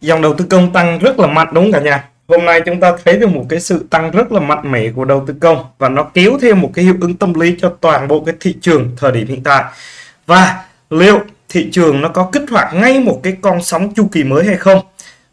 Dòng đầu tư công tăng rất là mạnh đúng không cả nhà? Hôm nay chúng ta thấy được một cái sự tăng rất là mạnh mẽ của đầu tư công và nó kéo theo một cái hiệu ứng tâm lý cho toàn bộ cái thị trường thời điểm hiện tại. Và liệu thị trường nó có kích hoạt ngay một cái con sóng chu kỳ mới hay không?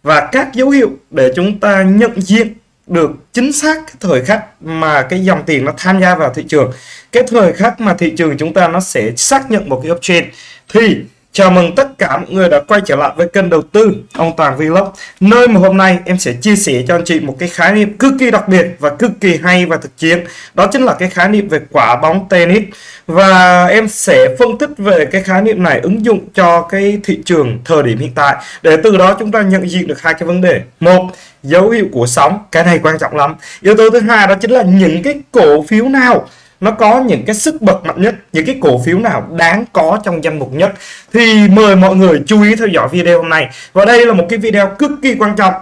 Và các dấu hiệu để chúng ta nhận diện được chính xác cái thời khắc mà cái dòng tiền nó tham gia vào thị trường, cái thời khắc mà thị trường chúng ta nó sẽ xác nhận một cái uptrend. Thì chào mừng tất cả mọi người đã quay trở lại với kênh đầu tư Ông Toàn Vlog, nơi mà hôm nay em sẽ chia sẻ cho anh chị một cái khái niệm cực kỳ đặc biệt và cực kỳ hay và thực chiến. Đó chính là cái khái niệm về quả bóng tennis. Và em sẽ phân tích về cái khái niệm này ứng dụng cho cái thị trường thời điểm hiện tại, để từ đó chúng ta nhận diện được hai cái vấn đề. Một, dấu hiệu của sóng, cái này quan trọng lắm. Yếu tố thứ hai đó chính là những cái cổ phiếu nào nó có những cái sức bật mạnh nhất, những cái cổ phiếu nào đáng có trong danh mục nhất. Thì mời mọi người chú ý theo dõi video hôm nay. Và đây là một cái video cực kỳ quan trọng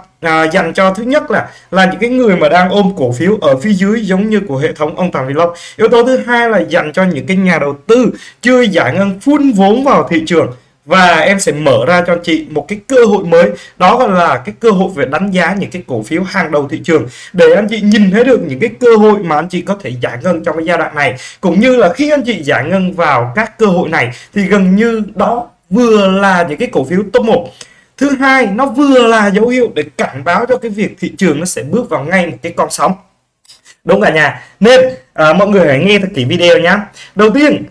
dành cho thứ nhất là những cái người mà đang ôm cổ phiếu ở phía dưới giống như của hệ thống Ông Toàn Vlog. Yếu tố thứ hai là dành cho những cái nhà đầu tư chưa giải ngân phun vốn vào thị trường. Và em sẽ mở ra cho anh chị một cái cơ hội mới, đó gọi là cái cơ hội về đánh giá những cái cổ phiếu hàng đầu thị trường, để anh chị nhìn thấy được những cái cơ hội mà anh chị có thể giải ngân trong cái giai đoạn này, cũng như là khi anh chị giải ngân vào các cơ hội này thì gần như đó vừa là những cái cổ phiếu top 1. Thứ hai, nó vừa là dấu hiệu để cảnh báo cho cái việc thị trường nó sẽ bước vào ngay một cái con sóng, đúng cả nhà. Nên mọi người hãy nghe thật kỹ video nhé. Đầu tiên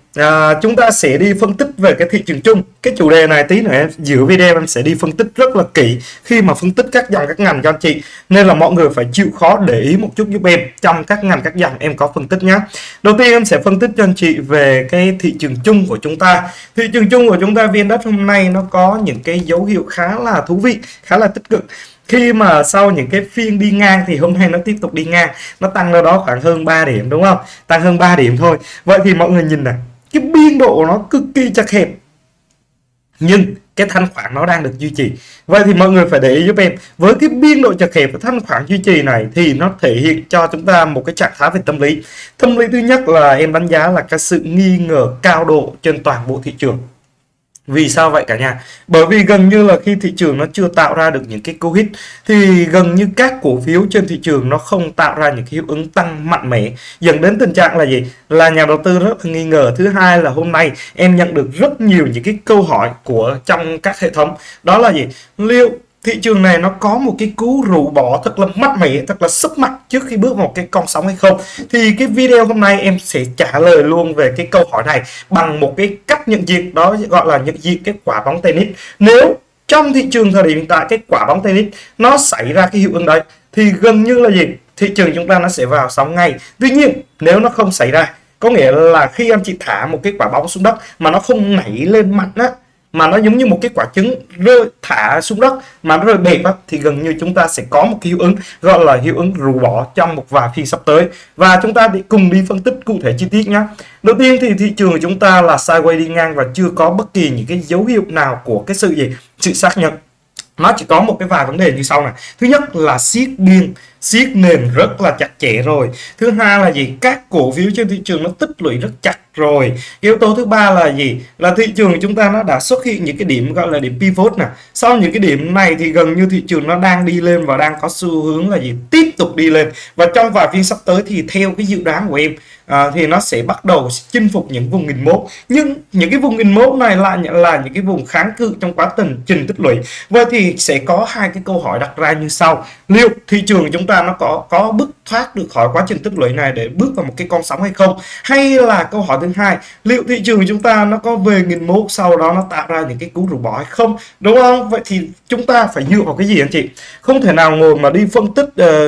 chúng ta sẽ đi phân tích về cái thị trường chung. Cái chủ đề này tí nữa em giữa video em sẽ đi phân tích rất là kỹ khi mà phân tích các dòng các ngành cho anh chị, nên là mọi người phải chịu khó để ý một chút giúp em. Trong các ngành các dòng em có phân tích nhé. Đầu tiên em sẽ phân tích cho anh chị về cái thị trường chung của chúng ta. Thị trường chung của chúng ta VN-Index hôm nay nó có những cái dấu hiệu khá là thú vị, khá là tích cực. Khi mà sau những cái phiên đi ngang thì hôm nay nó tiếp tục đi ngang, nó tăng đâu đó khoảng hơn 3 điểm đúng không? Tăng hơn 3 điểm thôi. Vậy thì mọi người nhìn này, cái biên độ nó cực kỳ chặt hẹp, nhưng cái thanh khoản nó đang được duy trì. Vậy thì mọi người phải để ý giúp em, với cái biên độ chặt hẹp và thanh khoản duy trì này thì nó thể hiện cho chúng ta một cái trạng thái về tâm lý. Tâm lý thứ nhất là em đánh giá là cái sự nghi ngờ cao độ trên toàn bộ thị trường. Vì sao vậy cả nhà? Bởi vì gần như là khi thị trường nó chưa tạo ra được những cái cú hit thì gần như các cổ phiếu trên thị trường nó không tạo ra những cái hiệu ứng tăng mạnh mẽ, dẫn đến tình trạng là gì? Là nhà đầu tư rất là nghi ngờ. Thứ hai là hôm nay em nhận được rất nhiều những cái câu hỏi của trong các hệ thống, đó là gì? Liệu thị trường này nó có một cái cú rũ bỏ thật là mạnh mẽ, thật là sức mạnh trước khi bước vào một cái con sóng hay không? Thì cái video hôm nay em sẽ trả lời luôn về cái câu hỏi này bằng một cái cách nhận diện, đó gọi là nhận diện cái quả bóng tennis. Nếu trong thị trường thời điểm hiện tại cái quả bóng tennis nó xảy ra cái hiệu ứng đấy thì gần như là gì? Thị trường chúng ta nó sẽ vào sóng ngay. Tuy nhiên nếu nó không xảy ra, có nghĩa là khi anh chị thả một cái quả bóng xuống đất mà nó không nảy lên mạnh á, mà nó giống như một cái quả trứng rơi thả xuống đất mà nó rơi bẹp á, thì gần như chúng ta sẽ có một cái hiệu ứng gọi là hiệu ứng rũ bỏ trong một vài phiên sắp tới. Và chúng ta đi cùng đi phân tích cụ thể chi tiết nhé. Đầu tiên thì thị trường của chúng ta là sideways đi ngang và chưa có bất kỳ những cái dấu hiệu nào của cái sự gì? Sự xác nhận. Nó chỉ có một cái vài vấn đề như sau này. Thứ nhất là siết nền rất là chặt chẽ rồi. Thứ hai là gì? Các cổ phiếu trên thị trường nó tích lũy rất chặt rồi. Yếu tố thứ ba là gì? Là thị trường chúng ta nó đã xuất hiện những cái điểm gọi là điểm pivot nè. Sau những cái điểm này thì gần như thị trường nó đang đi lên và đang có xu hướng là gì? Tiếp tục đi lên. Và trong vài phiên sắp tới thì theo cái dự đoán của em thì nó sẽ bắt đầu chinh phục những vùng 1001. Nhưng những cái vùng 1001 này lại là những cái vùng kháng cự trong quá trình tích lũy. Vậy thì sẽ có hai cái câu hỏi đặt ra như sau. Liệu thị trường chúng ta nó có bước thoát được khỏi quá trình tích lũy này để bước vào một cái con sóng hay không? Hay là câu hỏi thứ hai, liệu thị trường chúng ta nó có về 1001 sau đó nó tạo ra những cái cú rũ bỏ hay không? Đúng không? Vậy thì chúng ta phải dựa vào cái gì anh chị? Không thể nào ngồi mà đi phân tích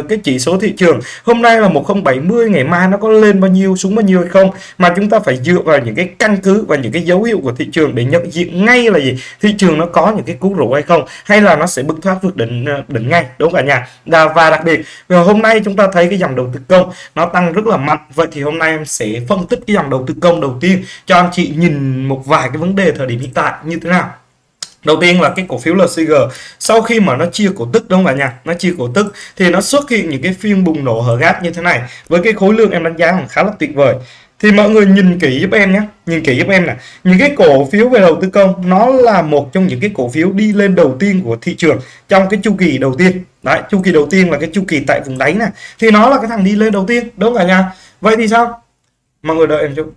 cái chỉ số thị trường hôm nay là 1070, ngày mai nó có lên bao nhiêu xuống bao nhiêu hay không, mà chúng ta phải dựa vào những cái căn cứ và những cái dấu hiệu của thị trường để nhận diện ngay là gì? Thị trường nó có những cái cú rũ hay không, hay là nó sẽ bứt thoát vượt đỉnh ngay, đúng cả nhà. Và đặc biệt hôm nay chúng ta thấy cái dòng đầu tư công nó tăng rất là mạnh. Vậy thì hôm nay em sẽ phân tích cái dòng đầu tư công đầu tiên cho anh chị nhìn một vài cái vấn đề thời điểm hiện tại như thế nào. Đầu tiên là cái cổ phiếu LCG, sau khi mà nó chia cổ tức, đúng không cả nhà, nó chia cổ tức thì nó xuất hiện những cái phiên bùng nổ hở gáp như thế này với cái khối lượng em đánh giá khá là tuyệt vời. Thì mọi người nhìn kỹ giúp em nhé, nhìn kỹ giúp em là những cái cổ phiếu về đầu tư công nó là một trong những cái cổ phiếu đi lên đầu tiên của thị trường trong cái chu kỳ đầu tiên. Đấy, chu kỳ đầu tiên là cái chu kỳ tại vùng đáy này, thì nó là cái thằng đi lên đầu tiên, đúng cả nhà. Vậy thì sao? Mọi người đợi em chút.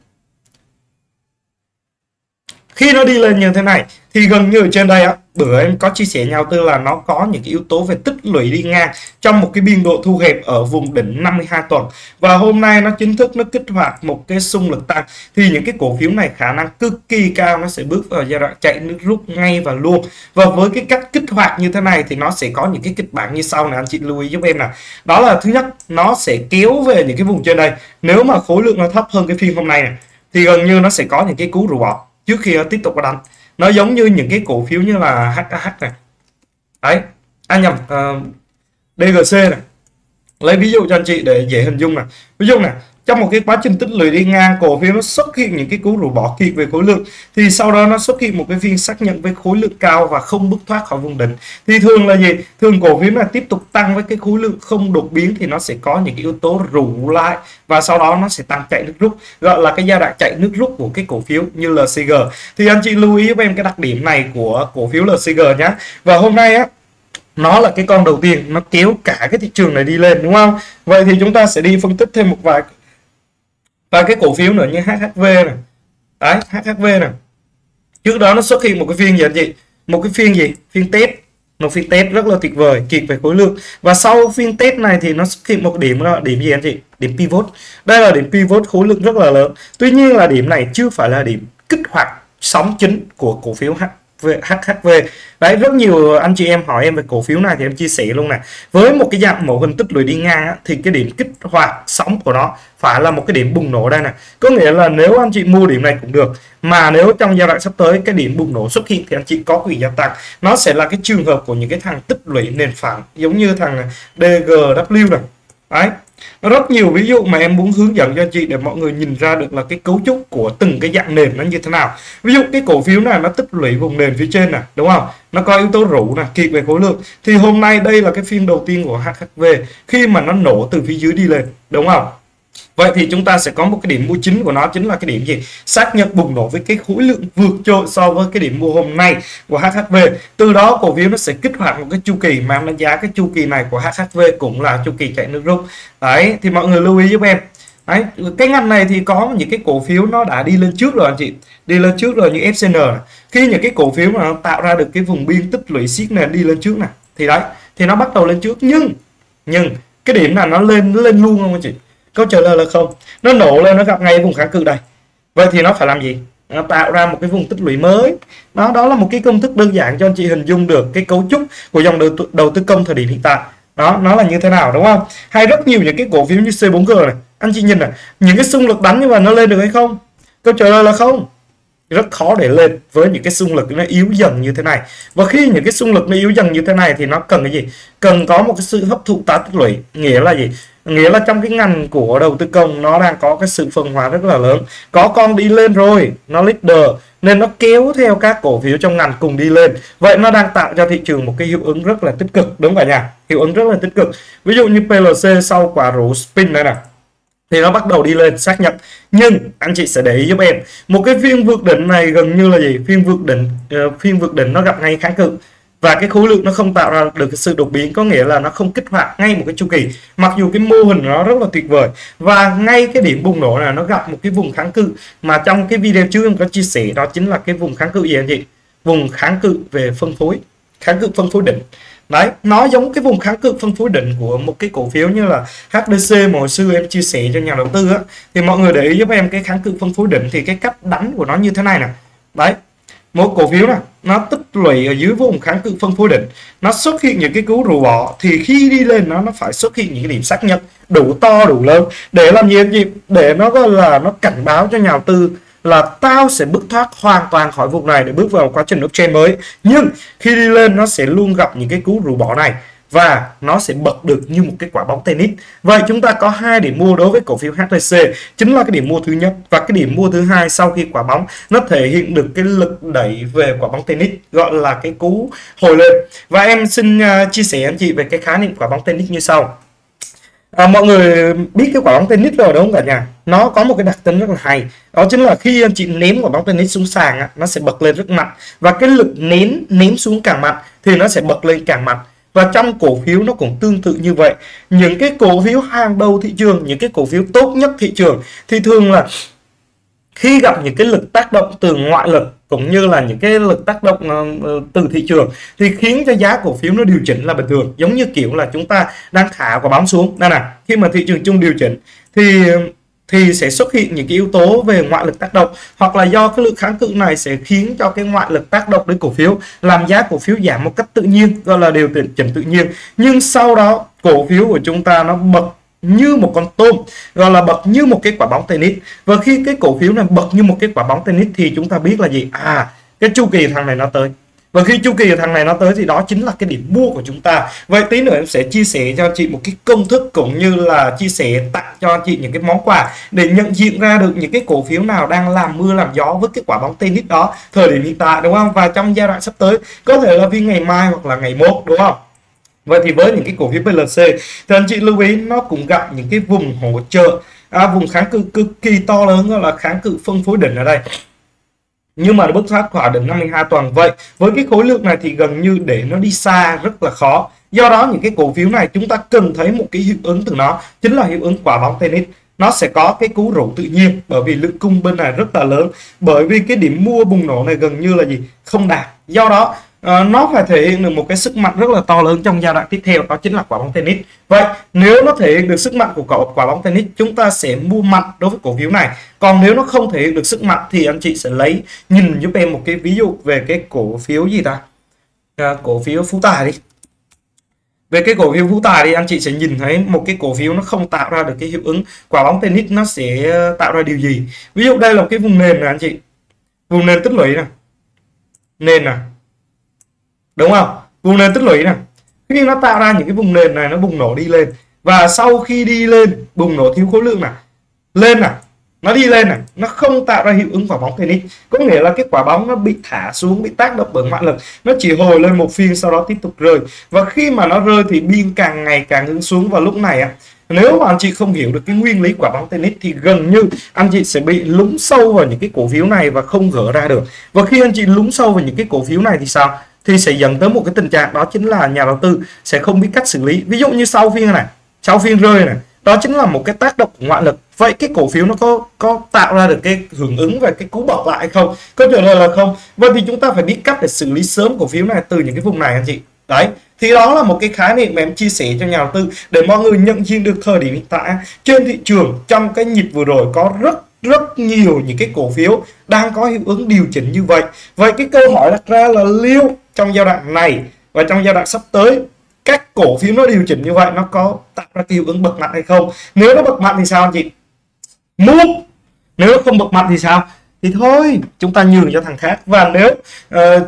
Khi nó đi lên như thế này thì gần như ở trên đây á, bữa em có chia sẻ nhau tư là nó có những cái yếu tố về tích lũy đi ngang trong một cái biên độ thu hẹp ở vùng đỉnh 52 tuần, và hôm nay nó chính thức nó kích hoạt một cái xung lực tăng, thì những cái cổ phiếu này khả năng cực kỳ cao nó sẽ bước vào giai đoạn chạy nước rút ngay và luôn. Và với cái cách kích hoạt như thế này thì nó sẽ có những cái kịch bản như sau này, anh chị lưu ý giúp em nào. Đó là thứ nhất, nó sẽ kéo về những cái vùng trên đây, nếu mà khối lượng nó thấp hơn cái phiên hôm nay này, thì gần như nó sẽ có những cái cú rủ bỏ trước khi nó tiếp tục đánh. Nó giống như những cái cổ phiếu như là HH này, đấy, anh nhầm, DGC này, lấy ví dụ cho anh chị để dễ hình dung này. Ví dụ này, trong một cái quá trình tích lũy đi ngang, cổ phiếu nó xuất hiện những cái cú rủ bỏ kịp về khối lượng, thì sau đó nó xuất hiện một cái phiên xác nhận với khối lượng cao và không bước thoát khỏi vùng đỉnh. Thì thường là gì? Thường cổ phiếu là tiếp tục tăng với cái khối lượng không đột biến thì nó sẽ có những cái yếu tố rủ lại, và sau đó nó sẽ tăng chạy nước rút, gọi là cái giai đoạn chạy nước rút của cái cổ phiếu như LCG. Thì anh chị lưu ý với em cái đặc điểm này của cổ phiếu LCG nhé. Và hôm nay á, nó là cái con đầu tiên nó kéo cả cái thị trường này đi lên, đúng không? Vậy thì chúng ta sẽ đi phân tích thêm một vài cái cổ phiếu nữa như HHV này. Đấy, HHV này. Trước đó nó xuất hiện một cái phiên gì anh chị? Một cái phiên gì? Phiên Tết. Một phiên Tết rất là tuyệt vời, kịp về khối lượng. Và sau phiên Tết này thì nó xuất hiện một điểm, là điểm gì anh chị? Điểm pivot. Đây là điểm pivot khối lượng rất là lớn. Tuy nhiên là điểm này chưa phải là điểm kích hoạt sóng chính của cổ phiếu HHV. Đấy, rất nhiều anh chị em hỏi em về cổ phiếu này thì em chia sẻ luôn này. Với một cái dạng mô hình tích lũy đi ngang á, thì cái điểm kích hoạt sóng của nó phải là một cái điểm bùng nổ đây này. Có nghĩa là nếu anh chị mua điểm này cũng được, mà nếu trong giai đoạn sắp tới cái điểm bùng nổ xuất hiện thì anh chị có quỹ gia tăng. Nó sẽ là cái trường hợp của những cái thằng tích lũy nền phẳng giống như thằng DGW này. Đấy, rất nhiều ví dụ mà em muốn hướng dẫn cho anh chị để mọi người nhìn ra được là cái cấu trúc của từng cái dạng nền nó như thế nào. Ví dụ cái cổ phiếu này nó tích lũy vùng nền phía trên này, đúng không? Nó có yếu tố rủ này, kịp về khối lượng. Thì hôm nay đây là cái phiên đầu tiên của HHV khi mà nó nổ từ phía dưới đi lên, đúng không? Vậy thì chúng ta sẽ có một cái điểm mua chính của nó chính là cái điểm gì? Xác nhận bùng nổ với cái khối lượng vượt trội so với cái điểm mua hôm nay của HHV. Từ đó cổ phiếu nó sẽ kích hoạt một cái chu kỳ mà em đánh giá cái chu kỳ này của HHV cũng là chu kỳ chạy nước rút. Đấy, thì mọi người lưu ý giúp em. Đấy, cái ngành này thì có những cái cổ phiếu nó đã đi lên trước rồi anh chị. Đi lên trước rồi như FCN này. Khi những cái cổ phiếu mà nó tạo ra được cái vùng biên tích lũy siết nền đi lên trước này thì đấy, thì nó bắt đầu lên trước, nhưng cái điểm là nó lên luôn không anh chị? Câu trả lời là không. Nó nổ lên, nó gặp ngay vùng kháng cự đây. Vậy thì nó phải làm gì? Nó tạo ra một cái vùng tích lũy mới. Đó là một cái công thức đơn giản cho anh chị hình dung được cái cấu trúc của dòng đầu tư công thời điểm hiện tại. Đó, nó là như thế nào, đúng không? Hay rất nhiều những cái cổ phiếu như C4G này. Anh chị nhìn này, những cái xung lực đánh nhưng mà nó lên được hay không? Câu trả lời là không. Rất khó để lên với những cái xung lực nó yếu dần như thế này. Và khi những cái xung lực nó yếu dần như thế này thì nó cần cái gì? Cần có một cái sự hấp thụ tái tích lũy. Nghĩa là gì? Nghĩa là trong cái ngành của đầu tư công nó đang có cái sự phân hóa rất là lớn. Có con đi lên rồi, nó leader, nên nó kéo theo các cổ phiếu trong ngành cùng đi lên. Vậy nó đang tạo cho thị trường một cái hiệu ứng rất là tích cực, đúng cả nhà? Hiệu ứng rất là tích cực. Ví dụ như PLC sau quả rủ spin này nè, thì nó bắt đầu đi lên xác nhận. Nhưng anh chị sẽ để ý giúp em, một cái phiên vượt đỉnh này gần như là gì? Phiên vượt đỉnh nó gặp ngay kháng cự. Và cái khối lượng nó không tạo ra được cái sự đột biến, có nghĩa là nó không kích hoạt ngay một cái chu kỳ. Mặc dù cái mô hình nó rất là tuyệt vời. Và ngay cái điểm bùng nổ là nó gặp một cái vùng kháng cự mà trong cái video trước em có chia sẻ, đó chính là cái vùng kháng cự gì anh chị? Vùng kháng cự về phân phối, kháng cự phân phối đỉnh. Đấy, nó giống cái vùng kháng cự phân phối đỉnh của một cái cổ phiếu như là HDC mà hồi xưa em chia sẻ cho nhà đầu tư á. Thì mọi người để ý giúp em cái kháng cự phân phối đỉnh thì cái cách đánh của nó như thế này nè. Đấy, một cổ phiếu này nó tích lũy ở dưới vùng kháng cự phân phối đỉnh, nó xuất hiện những cái cú rủ bỏ thì khi đi lên nó phải xuất hiện những cái điểm xác nhận đủ to đủ lớn để làm gì anh chị? Để nó gọi là nó cảnh báo cho nhà đầu tư là tao sẽ bước thoát hoàn toàn khỏi vùng này để bước vào quá trình uptrend mới. Nhưng khi đi lên nó sẽ luôn gặp những cái cú rủ bỏ này và nó sẽ bật được như một cái quả bóng tennis. Vậy chúng ta có hai điểm mua đối với cổ phiếu HDC, chính là cái điểm mua thứ nhất và cái điểm mua thứ hai sau khi quả bóng nó thể hiện được cái lực đẩy về quả bóng tennis, gọi là cái cú hồi lên. Và em xin chia sẻ anh chị về cái khái niệm quả bóng tennis như sau. Mọi người biết cái quả bóng tennis rồi đúng không cả nhà? Nó có một cái đặc tính rất là hay, đó chính là khi anh chị ném quả bóng tennis xuống sàn á, nó sẽ bật lên rất mạnh, và cái lực ném xuống càng mạnh thì nó sẽ bật lên càng mạnh. Và trong cổ phiếu nó cũng tương tự như vậy. Những cái cổ phiếu hàng đầu thị trường, những cái cổ phiếu tốt nhất thị trường thì thường là khi gặp những cái lực tác động từ ngoại lực cũng như là những cái lực tác động từ thị trường thì khiến cho giá cổ phiếu nó điều chỉnh là bình thường. Giống như kiểu là chúng ta đang thả quả bóng xuống đây nè, khi mà thị trường chung điều chỉnh thì sẽ xuất hiện những cái yếu tố về ngoại lực tác động, hoặc là do cái lực kháng cự này sẽ khiến cho cái ngoại lực tác động đến cổ phiếu, làm giá cổ phiếu giảm một cách tự nhiên, gọi là điều chỉnh tự nhiên. Nhưng sau đó cổ phiếu của chúng ta nó bật như một con tôm, gọi là bật như một cái quả bóng tennis. Và khi cái cổ phiếu này bật như một cái quả bóng tennis thì chúng ta biết là gì? Cái chu kỳ thằng này nó tới. Và khi chu kỳ thằng này nó tới thì đó chính là cái điểm mua của chúng ta. Vậy tí nữa em sẽ chia sẻ cho chị một cái công thức cũng như là chia sẻ tặng cho chị những cái món quà để nhận diện ra được những cái cổ phiếu nào đang làm mưa làm gió với cái quả bóng tennis đó thời điểm hiện tại, đúng không? Và trong giai đoạn sắp tới, có thể là vì ngày mai hoặc là ngày mốt, đúng không? Vậy thì với những cái cổ phiếu PLC thì anh chị lưu ý nó cũng gặp những cái vùng hỗ trợ, vùng kháng cự cực kỳ to lớn, gọi là kháng cự phân phối đỉnh ở đây. Nhưng mà nó bứt phá khỏi đỉnh 52 tuần, vậy với cái khối lượng này thì gần như để nó đi xa rất là khó. Do đó những cái cổ phiếu này chúng ta cần thấy một cái hiệu ứng từ nó, chính là hiệu ứng quả bóng tennis. Nó sẽ có cái cú rủ tự nhiên bởi vì lượng cung bên này rất là lớn, bởi vì cái điểm mua bùng nổ này gần như là gì? Không đạt. Do đó nó phải thể hiện được một cái sức mạnh rất là to lớn trong giai đoạn tiếp theo, đó chính là quả bóng tennis. Vậy nếu nó thể hiện được sức mạnh của quả bóng tennis, chúng ta sẽ mua mạnh đối với cổ phiếu này. Còn nếu nó không thể hiện được sức mạnh thì anh chị sẽ lấy nhìn giúp em một cái ví dụ về cái cổ phiếu gì ta, cổ phiếu Phú Tài đi. Về cái cổ phiếu Phú Tài thì anh chị sẽ nhìn thấy một cái cổ phiếu nó không tạo ra được cái hiệu ứng quả bóng tennis, nó sẽ tạo ra điều gì? Ví dụ đây là cái vùng nền này anh chị, vùng nền tích lũy này, nền này, đúng không? Vùng nền tích lũy này, khi nó tạo ra những cái vùng nền này nó bùng nổ đi lên, và sau khi đi lên bùng nổ thiếu khối lượng này lên này, nó đi lên này, nó không tạo ra hiệu ứng quả bóng tennis, có nghĩa là cái quả bóng nó bị thả xuống, bị tác động bởi ngoại lực, nó chỉ hồi lên một phiên sau đó tiếp tục rơi. Và khi mà nó rơi thì biên càng ngày càng hướng xuống, và lúc này nếu mà anh chị không hiểu được cái nguyên lý quả bóng tennis thì gần như anh chị sẽ bị lún sâu vào những cái cổ phiếu này và không gỡ ra được. Và khi anh chị lún sâu vào những cái cổ phiếu này thì sao? Thì sẽ dẫn tới một cái tình trạng, đó chính là nhà đầu tư sẽ không biết cách xử lý. Ví dụ như sau phiên này, sau phiên rơi này, đó chính là một cái tác động của ngoại lực. Vậy cái cổ phiếu nó có tạo ra được cái hưởng ứng và cái cú bật lại hay không? Câu trả lời là không. Vậy thì chúng ta phải biết cách để xử lý sớm cổ phiếu này từ những cái vùng này anh chị. Đấy, thì đó là một cái khái niệm mà em chia sẻ cho nhà đầu tư để mọi người nhận diện được thời điểm hiện tại trên thị trường. Trong cái nhịp vừa rồi có rất nhiều những cái cổ phiếu đang có hiệu ứng điều chỉnh như vậy. Vậy cái câu hỏi đặt ra là liệu trong giai đoạn này và trong giai đoạn sắp tới, các cổ phiếu nó điều chỉnh như vậy nó có tạo ra hiệu ứng bật mạnh hay không? Nếu nó bật mạnh thì sao anh chị? Mua. Nếu nó không bật mạnh thì sao? Thì thôi, chúng ta nhường cho thằng khác. Và nếu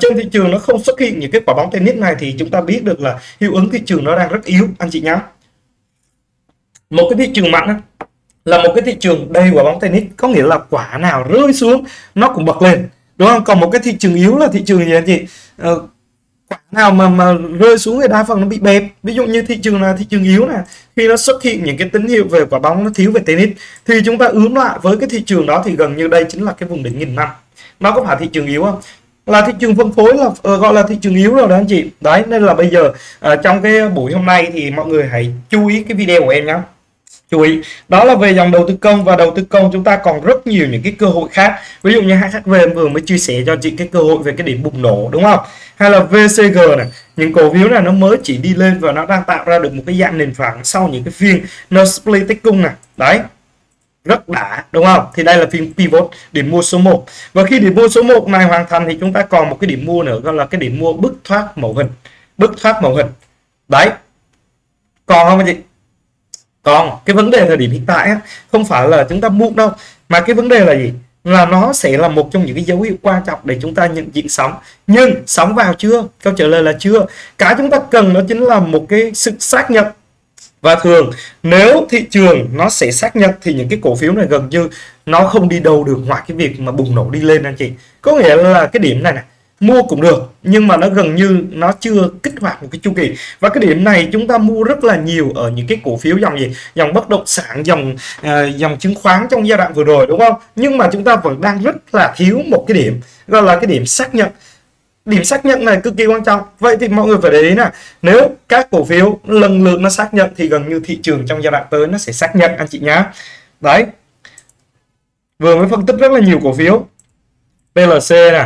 trên thị trường nó không xuất hiện những cái quả bóng tennis này thì chúng ta biết được là hiệu ứng thị trường nó đang rất yếu anh chị nhá. Một cái thị trường mạnh là một cái thị trường đầy quả bóng tennis, có nghĩa là quả nào rơi xuống nó cũng bật lên, đúng không? Còn một cái thị trường yếu là thị trường gì anh chị? Quả nào mà rơi xuống thì đa phần nó bị bẹp. Ví dụ như thị trường là thị trường yếu này, khi nó xuất hiện những cái tín hiệu về quả bóng nó thiếu về tennis thì chúng ta ướm lại với cái thị trường đó, thì gần như đây chính là cái vùng đỉnh 1000 năm. Nó có phải thị trường yếu không? Là thị trường phân phối, là gọi là thị trường yếu rồi đó anh chị. Đấy, nên là bây giờ trong cái buổi hôm nay thì mọi người hãy chú ý cái video của em nhé. Chú ý, đó là về dòng đầu tư công, và đầu tư công chúng ta còn rất nhiều những cái cơ hội khác. Ví dụ như HHV vừa mới chia sẻ cho chị cái cơ hội về cái điểm bùng nổ, đúng không? Hay là VCG này, những cổ phiếu này nó mới chỉ đi lên và nó đang tạo ra được một cái dạng nền phẳng sau những cái phiên nó split tích cung này. Đấy, rất đã, đúng không? Thì đây là phiên pivot, điểm mua số 1. Và khi điểm mua số 1 này hoàn thành thì chúng ta còn một cái điểm mua nữa, gọi là cái điểm mua bứt thoát mẫu hình. Bứt thoát mẫu hình. Đấy, còn không anh chị? Còn cái vấn đề thời điểm hiện tại không phải là chúng ta mua đâu, mà cái vấn đề là gì? Là nó sẽ là một trong những cái dấu hiệu quan trọng để chúng ta nhận diện sóng. Nhưng sóng vào chưa? Câu trả lời là chưa. Cái chúng ta cần đó chính là một cái sự xác nhận. Và thường nếu thị trường nó sẽ xác nhận thì những cái cổ phiếu này gần như nó không đi đâu được ngoài cái việc mà bùng nổ đi lên anh chị. Có nghĩa là cái điểm này này, mua cũng được, nhưng mà nó gần như nó chưa kích hoạt một cái chu kỳ. Và cái điểm này chúng ta mua rất là nhiều ở những cái cổ phiếu dòng gì, dòng bất động sản, dòng chứng khoán trong giai đoạn vừa rồi, đúng không? Nhưng mà chúng ta vẫn đang rất là thiếu một cái điểm, gọi là cái điểm xác nhận. Điểm xác nhận này cực kỳ quan trọng. Vậy thì mọi người phải để ý là nếu các cổ phiếu lần lượt nó xác nhận thì gần như thị trường trong giai đoạn tới nó sẽ xác nhận anh chị nhá. Đấy, vừa mới phân tích rất là nhiều cổ phiếu. PLC nè,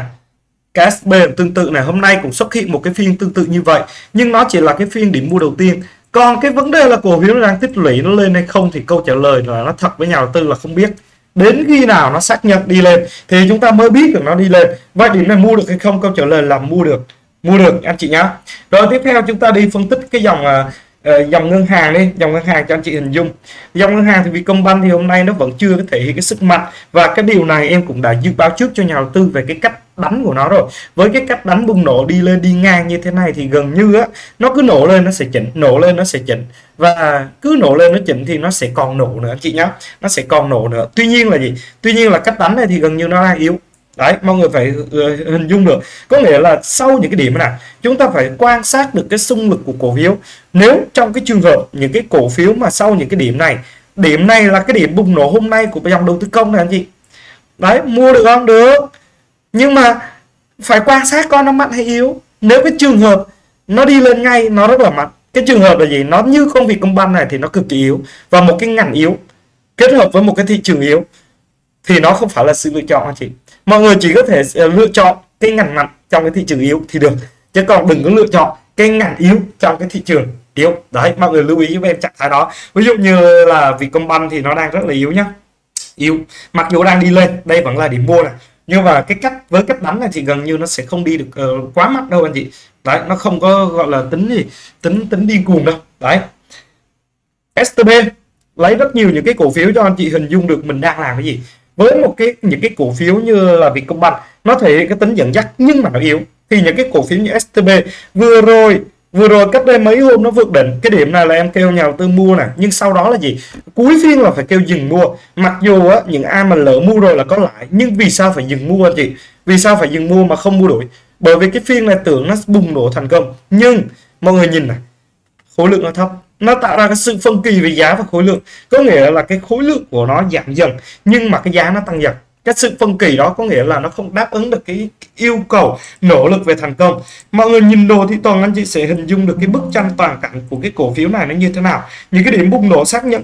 SHB tương tự này, hôm nay cũng xuất hiện một cái phiên tương tự như vậy, nhưng nó chỉ là cái phiên điểm mua đầu tiên. Còn cái vấn đề là cổ phiếu nó đang tích lũy nó lên hay không thì câu trả lời là nó thật với nhà đầu tư là không biết. Đến khi nào nó xác nhận đi lên thì chúng ta mới biết được nó đi lên. Vậy điểm này mua được hay không? Câu trả lời là mua được, mua được anh chị nhá. Rồi tiếp theo chúng ta đi phân tích cái dòng ngân hàng đi, dòng ngân hàng cho anh chị hình dung. Dòng ngân hàng thì Vietcombank thì hôm nay nó vẫn chưa có thể hiện cái sức mạnh, và cái điều này em cũng đã dự báo trước cho nhà đầu tư về cái cách đánh của nó rồi. Với cái cách đánh bùng nổ đi lên đi ngang như thế này thì gần như á, nó cứ nổ lên nó sẽ chỉnh, nổ lên nó sẽ chỉnh, và cứ nổ lên nó chỉnh thì nó sẽ còn nổ nữa anh chị nhá, nó sẽ còn nổ nữa. Tuy nhiên là gì? Tuy nhiên là cách đánh này thì gần như nó đang yếu. Đấy, mọi người phải hình dung được. Có nghĩa là sau những cái điểm này chúng ta phải quan sát được cái xung lực của cổ phiếu. Nếu trong cái trường hợp những cái cổ phiếu mà sau những cái điểm này, điểm này là cái điểm bùng nổ hôm nay của dòng đầu tư công này anh chị. Đấy, mua được không? Được. Nhưng mà phải quan sát coi nó mạnh hay yếu. Nếu cái trường hợp nó đi lên ngay, nó rất là mạnh. Cái trường hợp là gì? Nó như không Vietcombank này thì nó cực kỳ yếu. Và một cái ngành yếu kết hợp với một cái thị trường yếu thì nó không phải là sự lựa chọn anh chị. Mọi người chỉ có thể lựa chọn cái ngành mạnh trong cái thị trường yếu thì được, chứ còn đừng có lựa chọn cái ngành yếu trong cái thị trường yếu. Đấy, mọi người lưu ý giúp em trạng thái đó. Ví dụ như là Vietcombank thì nó đang rất là yếu nhá, yếu mặc dù đang đi lên, đây vẫn là điểm mua này, nhưng mà cái cách với cách đánh này thì gần như nó sẽ không đi được quá mạnh đâu anh chị. Đấy, nó không có gọi là tính gì, tính đi cùng đâu. Đấy, STB lấy rất nhiều những cái cổ phiếu cho anh chị hình dung được mình đang làm cái gì. Với một cái những cái cổ phiếu như là Vietcombank nó thể hiện cái tính dẫn dắt nhưng mà nó yếu, thì những cái cổ phiếu như STB vừa rồi cách đây mấy hôm nó vượt đỉnh, cái điểm này là em kêu nhà đầu tư mua nè, nhưng sau đó là gì, cuối phiên là phải kêu dừng mua. Mặc dù á, những ai mà lỡ mua rồi là có lãi, nhưng vì sao phải dừng mua anh chị? Vì sao phải dừng mua mà không mua đổi? Bởi vì cái phiên này tưởng nó bùng nổ thành công, nhưng mọi người nhìn này, khối lượng nó thấp, nó tạo ra cái sự phân kỳ về giá và khối lượng, có nghĩa là cái khối lượng của nó giảm dần nhưng mà cái giá nó tăng dần. Cái sự phân kỳ đó có nghĩa là nó không đáp ứng được cái yêu cầu nỗ lực về thành công. Mọi người nhìn đồ thị tuần anh chị sẽ hình dung được cái bức tranh toàn cảnh của cái cổ phiếu này nó như thế nào. Những cái điểm bùng nổ xác nhận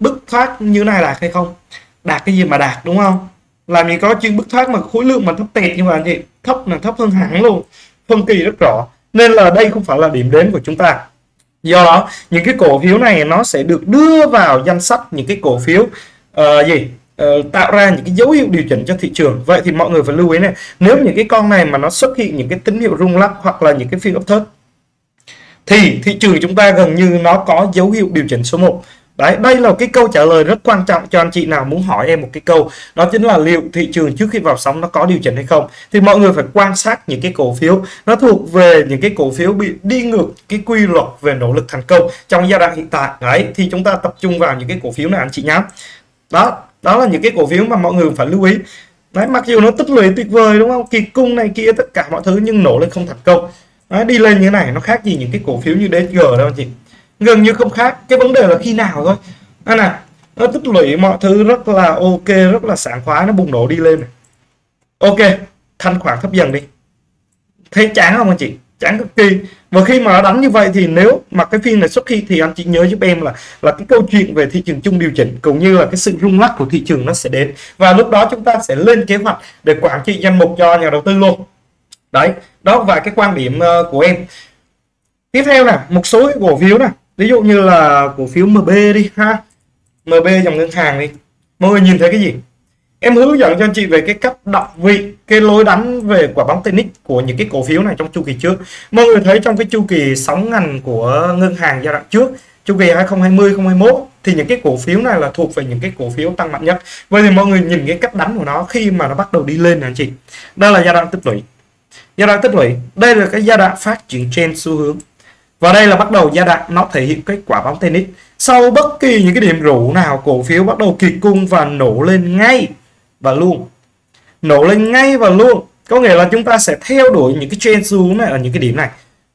bức thoát như này là hay không, đạt cái gì mà đạt, đúng không? Làm gì có chuyện bức thoát mà khối lượng mà thấp tẹt như vậy anh chị, thấp là thấp hơn hẳn luôn, phân kỳ rất rõ, nên là đây không phải là điểm đến của chúng ta. Do đó những cái cổ phiếu này nó sẽ được đưa vào danh sách những cái cổ phiếu tạo ra những cái dấu hiệu điều chỉnh cho thị trường. Vậy thì mọi người phải lưu ý này, nếu những cái con này mà nó xuất hiện những cái tín hiệu rung lắc hoặc là những cái phiên áp thớt thì thị trường chúng ta gần như nó có dấu hiệu điều chỉnh số 1. Đấy, đây là cái câu trả lời rất quan trọng cho anh chị nào muốn hỏi em một cái câu, đó chính là liệu thị trường trước khi vào sóng nó có điều chỉnh hay không. Thì mọi người phải quan sát những cái cổ phiếu nó thuộc về những cái cổ phiếu bị đi ngược cái quy luật về nỗ lực thành công trong giai đoạn hiện tại. Đấy, thì chúng ta tập trung vào những cái cổ phiếu này anh chị nhá. Đó là những cái cổ phiếu mà mọi người phải lưu ý. Đấy, mặc dù nó tích lũy tuyệt vời, đúng không, kỳ cung này kia tất cả mọi thứ, nhưng nổ lên không thành công. Đấy, đi lên như thế này nó khác gì những cái cổ phiếu như DGC đâu anh chị, gần như không khác. Cái vấn đề là khi nào thôi anh à, nó tích lũy mọi thứ rất là ok, rất là sảng khoái, nó bùng nổ đi lên này. Ok, thanh khoản thấp dần đi, thấy chán không anh chị? Chán cực kỳ. Và khi mà nó đánh như vậy thì nếu mà cái phiên này xuất hiện thì anh chị nhớ giúp em là cái câu chuyện về thị trường chung điều chỉnh cũng như là cái sự rung lắc của thị trường nó sẽ đến, và lúc đó chúng ta sẽ lên kế hoạch để quản trị danh mục cho nhà đầu tư luôn. Đấy, đó và cái quan điểm của em. Tiếp theo là một số cổ phiếu này, ví dụ như là cổ phiếu MB đi ha, MB dòng ngân hàng đi. Mọi người nhìn thấy cái gì? Em hướng dẫn cho anh chị về cái cách đọc vị, cái lối đánh về quả bóng tennis của những cái cổ phiếu này trong chu kỳ trước. Mọi người thấy trong cái chu kỳ sóng ngành của ngân hàng giai đoạn trước, chu kỳ 2020-2021 thì những cái cổ phiếu này là thuộc về những cái cổ phiếu tăng mạnh nhất. Vậy thì mọi người nhìn cái cách đánh của nó khi mà nó bắt đầu đi lên này anh chị. Đây là giai đoạn tích lũy. Giai đoạn tích lũy, đây là cái giai đoạn phát triển trend xu hướng. Và đây là bắt đầu giai đoạn nó thể hiện kết quả bóng tennis. Sau bất kỳ những cái điểm rủ nào, cổ phiếu bắt đầu kiệt cung và nổ lên ngay và luôn. Có nghĩa là chúng ta sẽ theo đuổi những cái trend xu hướng này ở những cái điểm này.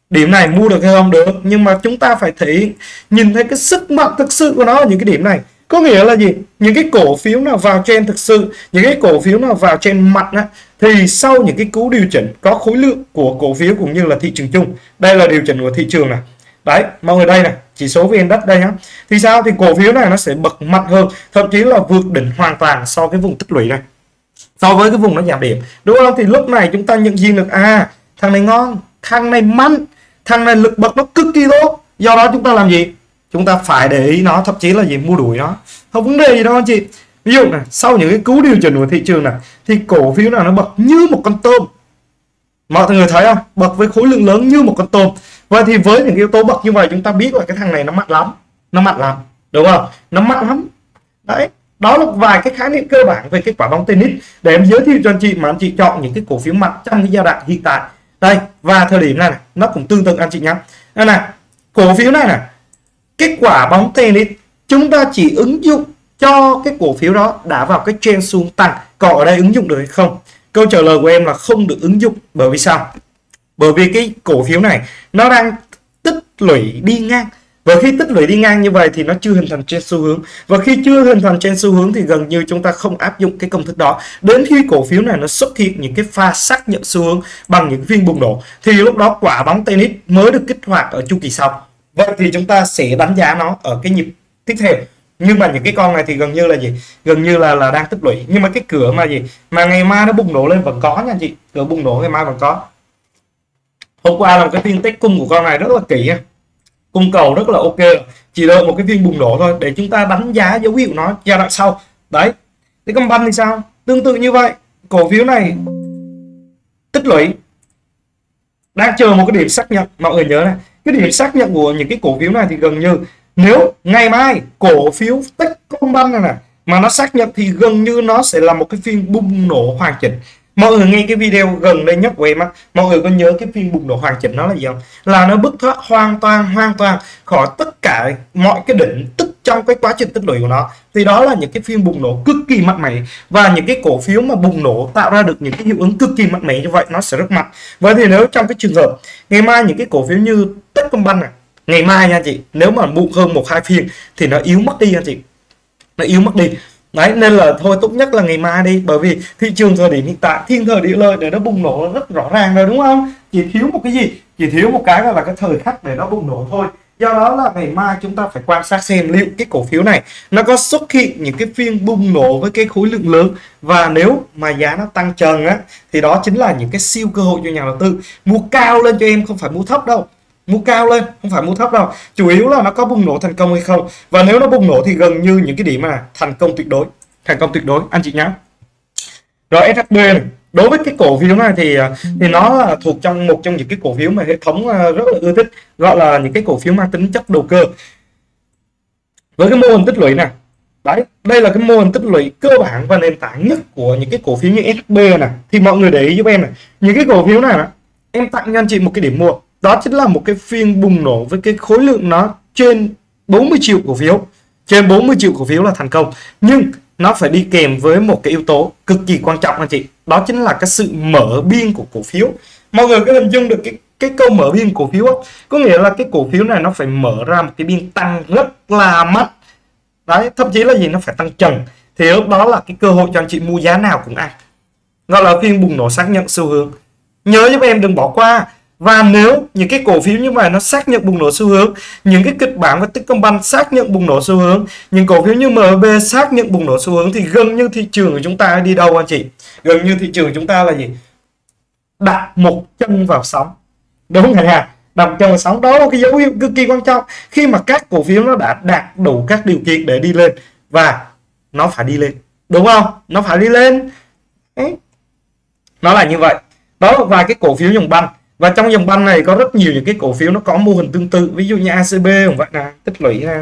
Điểm này mua được hay không được, nhưng mà chúng ta phải thấy, nhìn thấy cái sức mạnh thực sự của nó ở những cái điểm này. Có nghĩa là gì? Những cái cổ phiếu nào vào trend thực sự, những cái cổ phiếu nào vào trend mặt á, thì sau những cái cú điều chỉnh có khối lượng của cổ phiếu cũng như là thị trường chung. Đây là điều chỉnh của thị trường này. Đấy, mọi người đây này, chỉ số VN-Index đây nhá. Thì sao? Thì cổ phiếu này nó sẽ bật mặt hơn, thậm chí là vượt đỉnh hoàn toàn so với cái vùng tích lũy này, so với cái vùng nó giảm điểm, đúng không? Thì lúc này chúng ta nhận diện được, à, thằng này ngon, thằng này mạnh, thằng này lực bật nó cực kỳ tốt. Do đó chúng ta làm gì? Chúng ta phải để ý nó, thậm chí là gì, mua đuổi nó, không vấn đề gì đâu anh chị. Ví dụ này, sau những cái cú điều chỉnh của thị trường này thì cổ phiếu nào nó bật như một con tôm, mọi người thấy không, bật với khối lượng lớn như một con tôm. Vậy thì với những yếu tố bật như vậy, chúng ta biết là cái thằng này nó mạnh lắm, nó mạnh lắm, đúng không, nó mạnh lắm. Đấy, đó là vài cái khái niệm cơ bản về kết quả bóng tennis để em giới thiệu cho anh chị, mà anh chị chọn những cái cổ phiếu mạnh trong cái giai đoạn hiện tại đây và thời điểm này, này nó cũng tương tự anh chị nhé. Đây này, cổ phiếu này này, kết quả bóng tennis chúng ta chỉ ứng dụng cho cái cổ phiếu đó đã vào cái trend xuống tăng, còn ở đây ứng dụng được hay không? Câu trả lời của em là không được ứng dụng. Bởi vì sao? Bởi vì cái cổ phiếu này nó đang tích lũy đi ngang, và khi tích lũy đi ngang như vậy thì nó chưa hình thành trend xu hướng, và khi chưa hình thành trend xu hướng thì gần như chúng ta không áp dụng cái công thức đó. Đến khi cổ phiếu này nó xuất hiện những cái pha xác nhận xu hướng bằng những phiên bùng nổ thì lúc đó quả bóng tennis mới được kích hoạt ở chu kỳ sau. Vậy thì chúng ta sẽ đánh giá nó ở cái nhịp tiếp theo. Nhưng mà những cái con này thì gần như là gì? Gần như là đang tích lũy. Nhưng mà cái cửa mà gì? Mà ngày mai nó bùng nổ lên vẫn có nha anh chị. Cửa bùng nổ ngày mai vẫn có. Hôm qua làm cái phiên test cung của con này rất là kỹ, cung cầu rất là ok, chỉ đợi một cái phiên bùng nổ thôi để chúng ta đánh giá dấu hiệu nó giai đoạn sau. Đấy, Techcombank thì sao? Tương tự như vậy, cổ phiếu này tích lũy đang chờ một cái điểm xác nhận. Mọi người nhớ này, cái điểm xác nhận của những cái cổ phiếu này thì gần như nếu ngày mai cổ phiếu Techcombank này nè mà nó xác nhận thì gần như nó sẽ là một cái phiên bùng nổ hoàn chỉnh. Mọi người nghe cái video gần đây nhất của em á, mọi người có nhớ cái phiên bùng nổ hoàn chỉnh nó là gì không? Là nó bứt thoát hoàn toàn khỏi tất cả mọi cái đỉnh tích trong cái quá trình tích lũy của nó. Thì đó là những cái phiên bùng nổ cực kỳ mạnh mẽ, và những cái cổ phiếu mà bùng nổ tạo ra được những cái hiệu ứng cực kỳ mạnh mẽ như vậy nó sẽ rất mạnh. Vậy thì nếu trong cái trường hợp ngày mai những cái cổ phiếu như Techcombank này, ngày mai nha chị, nếu mà muộn hơn 1-2 phiên thì nó yếu mất đi nha chị, nó yếu mất đi. Đấy, nên là thôi tốt nhất là ngày mai đi, bởi vì thị trường thời điểm hiện tại thiên thời địa lợi để nó bùng nổ rất rõ ràng rồi, đúng không? Chỉ thiếu một cái gì? Chỉ thiếu một cái là cái thời khắc để nó bùng nổ thôi. Do đó là ngày mai chúng ta phải quan sát xem liệu cái cổ phiếu này nó có xuất hiện những cái phiên bùng nổ với cái khối lượng lớn, và nếu mà giá nó tăng trần á thì đó chính là những cái siêu cơ hội cho nhà đầu tư mua cao lên cho em, không phải mua thấp đâu. Mua cao lên không phải mua thấp đâu, chủ yếu là nó có bùng nổ thành công hay không, và nếu nó bùng nổ thì gần như những cái điểm mà thành công tuyệt đối, thành công tuyệt đối anh chị nhá. Rồi SHB này, đối với cái cổ phiếu này thì nó thuộc trong một trong những cái cổ phiếu mà hệ thống rất là ưa thích, gọi là những cái cổ phiếu mang tính chất đầu cơ với cái mô hình tích lũy này. Đấy, đây là cái mô hình tích lũy cơ bản và nền tảng nhất của những cái cổ phiếu như SHB này. Thì mọi người để ý giúp em này, những cái cổ phiếu này em tặng cho anh chị một cái điểm mua, đó chính là một cái phiên bùng nổ với cái khối lượng nó trên 40 triệu cổ phiếu, trên 40 triệu cổ phiếu là thành công. Nhưng nó phải đi kèm với một cái yếu tố cực kỳ quan trọng anh chị, đó chính là cái sự mở biên của cổ phiếu. Mọi người có hình dung được cái câu mở biên cổ phiếu không? Có nghĩa là cái cổ phiếu này nó phải mở ra một cái biên tăng rất là mạnh. Đấy, thậm chí là gì, nó phải tăng trần, thì lúc đó là cái cơ hội cho anh chị mua giá nào cũng ăn, gọi là phiên bùng nổ xác nhận xu hướng. Nhớ giúp em đừng bỏ qua. Và nếu những cái cổ phiếu như vậy nó xác nhận bùng nổ xu hướng, những cái kịch bản và Techcombank xác nhận bùng nổ xu hướng, những cổ phiếu như MB xác nhận bùng nổ xu hướng, thì gần như thị trường của chúng ta đi đâu anh chị? Gần như thị trường của chúng ta là gì? Đặt một chân vào sóng, đúng không ạ? Đặt chân vào sóng, đó là cái dấu hiệu cực kỳ quan trọng khi mà các cổ phiếu nó đã đạt đủ các điều kiện để đi lên, và nó phải đi lên, đúng không? Nó phải đi lên. Đấy, nó là như vậy. Đó là vài cái cổ phiếu dòng banh, và trong dòng banh này có rất nhiều những cái cổ phiếu nó có mô hình tương tự, ví dụ như ACB cũng vậy nè, tích lũy nè,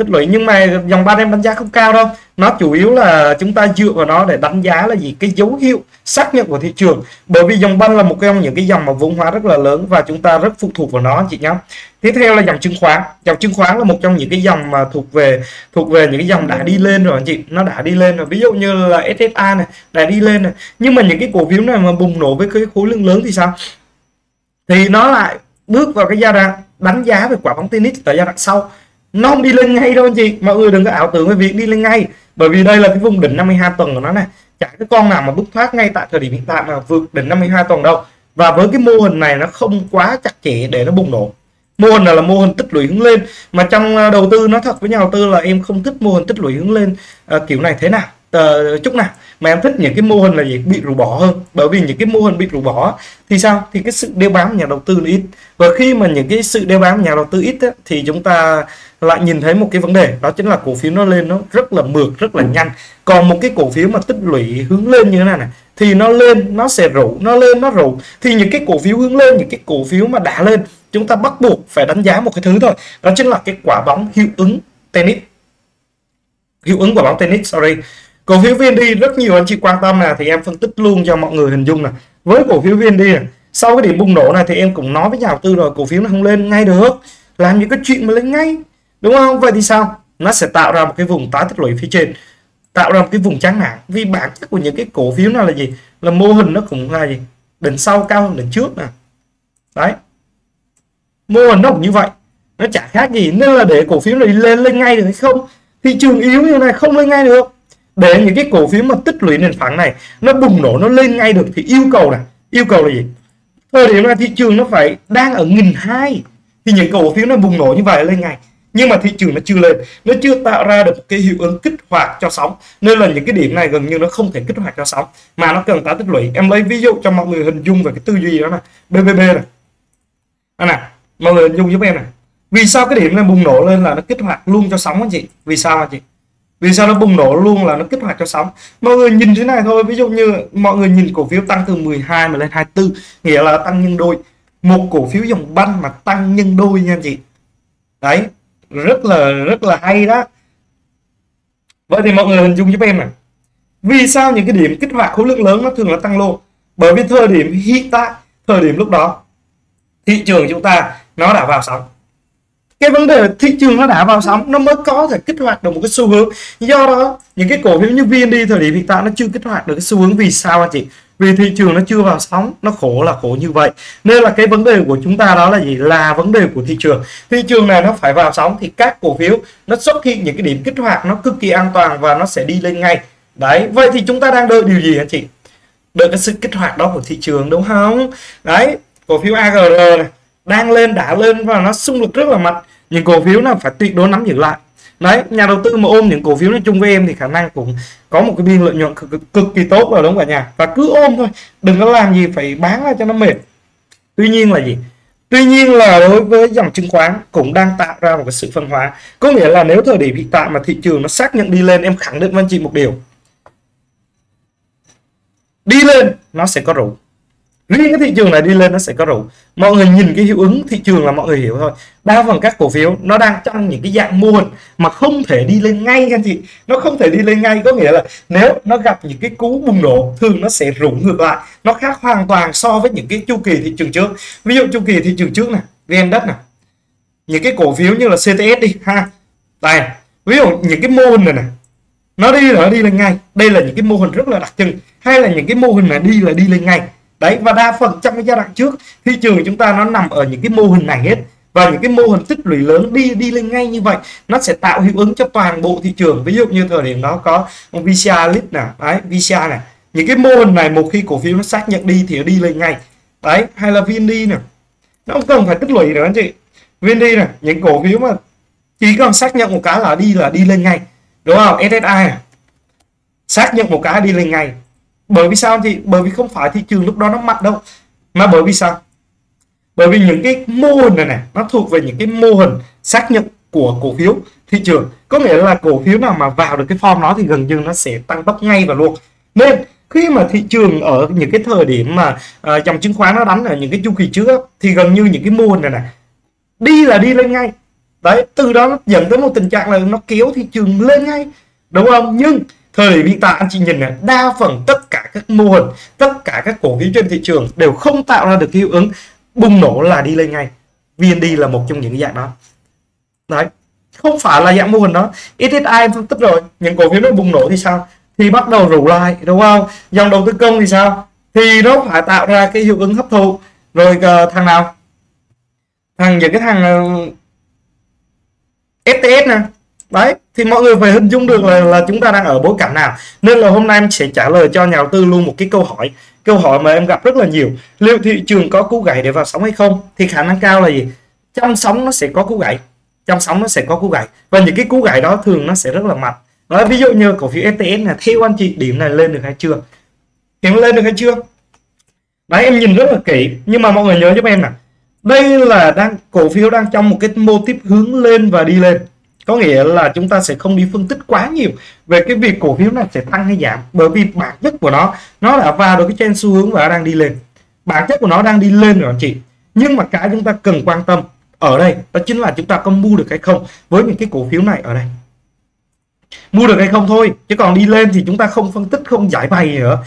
tích lũy. Nhưng mà dòng 3 em đánh giá không cao đâu, nó chủ yếu là chúng ta dựa vào nó để đánh giá là gì, cái dấu hiệu xác nhận của thị trường, bởi vì dòng banh là một trong những cái dòng mà vốn hóa rất là lớn và chúng ta rất phụ thuộc vào nó chị nhá. Tiếp theo là dòng chứng khoán. Dòng chứng khoán là một trong những cái dòng mà thuộc về những cái dòng đã đi lên rồi anh chị, nó đã đi lên rồi, ví dụ như là SSI này đã đi lên này, nhưng mà những cái cổ phiếu này mà bùng nổ với cái khối lượng lớn thì sao, thì nó lại bước vào cái giai đoạn đánh giá về quả bóng tennis tại giai đoạn sau. Nó không đi lên ngay đâu anh chị, mọi người đừng có ảo tưởng về việc đi lên ngay, bởi vì đây là cái vùng đỉnh 52 tuần của nó này, chẳng cái con nào mà bứt thoát ngay tại thời điểm hiện tại mà vượt đỉnh 52 tuần đâu. Và với cái mô hình này nó không quá chặt chẽ để nó bùng nổ. Mô hình này là mô hình tích lũy hướng lên, mà trong đầu tư nó thật với nhà đầu tư là em không thích mô hình tích lũy hướng lên kiểu này thế nào chút nào, mà em thích những cái mô hình là gì bị rủ bỏ hơn, bởi vì những cái mô hình bị rủ bỏ thì sao, thì cái sự đeo bám nhà đầu tư là ít, và khi mà những cái sự đeo bám nhà đầu tư ít ấy, thì chúng ta lại nhìn thấy một cái vấn đề, đó chính là cổ phiếu nó lên nó rất là mượt, rất là nhanh. Còn một cái cổ phiếu mà tích lũy hướng lên như thế này này thì nó lên nó sẽ rủ, nó lên nó rủ, thì những cái cổ phiếu hướng lên, những cái cổ phiếu mà đã lên chúng ta bắt buộc phải đánh giá một cái thứ thôi, đó chính là cái quả bóng hiệu ứng tennis, hiệu ứng quả bóng tennis. Cổ phiếu VND rất nhiều anh chị quan tâm là thì em phân tích luôn cho mọi người hình dung là với cổ phiếu VND này, sau cái điểm bùng nổ này thì em cũng nói với nhà đầu tư rồi, cổ phiếu nó không lên ngay được, làm những cái chuyện mà lên ngay đúng không, vậy thì sao, nó sẽ tạo ra một cái vùng tái tích lũy phía trên, tạo ra một cái vùng chán nản, vì bản chất của những cái cổ phiếu nào là gì, là mô hình nó cũng là gì, đỉnh sau cao hơn đỉnh trước nè, đấy mô hình nó cũng như vậy, nó chả khác gì. Nên là để cổ phiếu này lên ngay được hay không, thị trường yếu như này không lên ngay được. Để những cái cổ phiếu mà tích lũy nền phẳng này nó bùng nổ, nó lên ngay được thì yêu cầu là gì, thời điểm là thị trường nó phải đang ở 1.200 thì những cổ phiếu nó bùng nổ như vậy lên ngay. Nhưng mà thị trường nó chưa lên, nó chưa tạo ra được cái hiệu ứng kích hoạt cho sóng, nên là những cái điểm này gần như nó không thể kích hoạt cho sóng mà nó cần tái tích lũy. Em lấy ví dụ cho mọi người hình dung về cái tư duy đó là BBB này, đây này, mọi người hình dung giúp em này, vì sao cái điểm này bùng nổ lên là nó kích hoạt luôn cho sóng anh chị, vì sao anh chị, vì sao nó bùng nổ luôn là nó kích hoạt cho sóng. Mọi người nhìn thế này thôi, ví dụ như mọi người nhìn cổ phiếu tăng từ 12 mà lên 24, nghĩa là tăng nhân đôi, một cổ phiếu dòng banh mà tăng nhân đôi nha anh chị, đấy rất là hay đó. Vậy thì mọi người hình dung giúp em này, vì sao những cái điểm kích hoạt khối lượng lớn nó thường là tăng lô, bởi vì thời điểm hiện tại, thời điểm lúc đó thị trường chúng ta nó đã vào sóng. Cái vấn đề thị trường nó đã vào sóng nó mới có thể kích hoạt được một cái xu hướng. Do đó những cái cổ phiếu như VND thời điểm hiện tại nó chưa kích hoạt được cái xu hướng, vì sao anh chị, vì thị trường nó chưa vào sóng, nó khổ là khổ như vậy. Nên là cái vấn đề của chúng ta đó là gì, là vấn đề của thị trường. Thị trường này nó phải vào sóng thì các cổ phiếu nó xuất hiện những cái điểm kích hoạt nó cực kỳ an toàn và nó sẽ đi lên ngay. Đấy, vậy thì chúng ta đang đợi điều gì anh chị, đợi cái sự kích hoạt đó của thị trường đúng không. Đấy, cổ phiếu AGR này đang lên, đã lên và nó xung lực rất là mạnh, những cổ phiếu nào phải tuyệt đối nắm giữ lại. Đấy, nhà đầu tư mà ôm những cổ phiếu nói chung với em thì khả năng cũng có một cái biên lợi nhuận cực kỳ tốt rồi đúng cả nhà, và cứ ôm thôi, đừng có làm gì phải bán ra cho nó mệt. Tuy nhiên là gì, tuy nhiên là đối với dòng chứng khoán cũng đang tạo ra một cái sự phân hóa, có nghĩa là nếu thời điểm hiện tại mà thị trường nó xác nhận đi lên, em khẳng định với anh chị một điều, đi lên nó sẽ có rủ, riêng cái thị trường này đi lên nó sẽ có rủ. Mọi người nhìn cái hiệu ứng thị trường là mọi người hiểu thôi, đa phần các cổ phiếu nó đang trong những cái dạng mô hình mà không thể đi lên ngay anh chị, nó không thể đi lên ngay, có nghĩa là nếu nó gặp những cái cú bùng nổ thường nó sẽ rủ ngược lại, nó khác hoàn toàn so với những cái chu kỳ thị trường trước. Ví dụ chu kỳ thị trường trước này, VN-Index này, những cái cổ phiếu như là CTS đi ha, đây ví dụ những cái mô hình này này, nó đi lên ngay, đây là những cái mô hình rất là đặc trưng, hay là những cái mô hình này đi là đi lên ngay. Đấy, và đa phần trong cái giai đoạn trước thị trường chúng ta nó nằm ở những cái mô hình này hết, và những cái mô hình tích lũy lớn đi lên ngay như vậy nó sẽ tạo hiệu ứng cho toàn bộ thị trường. Ví dụ như thời điểm đó có VCI list nè, đấy VCI này, những cái mô hình này một khi cổ phiếu nó xác nhận đi thì nó đi lên ngay. Đấy, hay là VND nè, nó không cần phải tích lũy nữa anh chị, VND nè, những cổ phiếu mà chỉ cần xác nhận một cái là đi lên ngay đúng không. SSI này, xác nhận một cái đi lên ngay. Bởi vì sao chị? Bởi vì không phải thị trường lúc đó nó mạnh đâu, mà bởi vì sao? Bởi vì những cái mô hình này này nó thuộc về những cái mô hình xác nhận của cổ phiếu thị trường, có nghĩa là cổ phiếu nào mà vào được cái form đó thì gần như nó sẽ tăng tốc ngay và luôn. Nên khi mà thị trường ở những cái thời điểm mà dòng chứng khoán nó đánh ở những cái chu kỳ trước thì gần như những cái mô hình này này đi là đi lên ngay, Đấy, từ đó nó dẫn tới một tình trạng là nó kéo thị trường lên ngay, đúng không? Nhưng thời điểm hiện tại anh chị nhìn này, đa phần tất cả các mô hình, tất cả các cổ phiếu trên thị trường đều không tạo ra được hiệu ứng bùng nổ là đi lên ngay. VND là một trong những dạng đó. Đấy, không phải là dạng mô hình đó. SSI em phân tích rồi, những cổ phiếu nó bùng nổ thì sao? Thì bắt đầu rủ lại, đúng không? Dòng đầu tư công thì sao? Thì nó phải tạo ra cái hiệu ứng hấp thụ. Rồi thằng nào? Những cái thằng FTS nè. Đấy, thì mọi người phải hình dung được là chúng ta đang ở bối cảnh nào. Nên là hôm nay em sẽ trả lời cho nhà đầu tư luôn một cái câu hỏi. Câu hỏi mà em gặp rất là nhiều. Liệu thị trường có cú gãy để vào sóng hay không? Thì khả năng cao là gì? Trong sóng nó sẽ có cú gãy. Và những cái cú gãy đó thường nó sẽ rất là mạnh. Nói ví dụ như cổ phiếu FTS là theo anh chị điểm này lên được hay chưa? Đấy, em nhìn rất là kỹ. Nhưng mà mọi người nhớ giúp em nè. Đây là cổ phiếu đang trong một cái mô típ hướng lên và đi lên. Có nghĩa là chúng ta sẽ không đi phân tích quá nhiều về cái việc cổ phiếu này sẽ tăng hay giảm. Bởi vì bản chất của nó đã vào được cái trend xu hướng và đang đi lên. Bản chất của nó đang đi lên rồi anh chị. Nhưng mà cái chúng ta cần quan tâm ở đây đó chính là chúng ta có mua được hay không với những cái cổ phiếu này ở đây. Mua được hay không thôi, chứ còn đi lên thì chúng ta không phân tích, không giải bày nữa,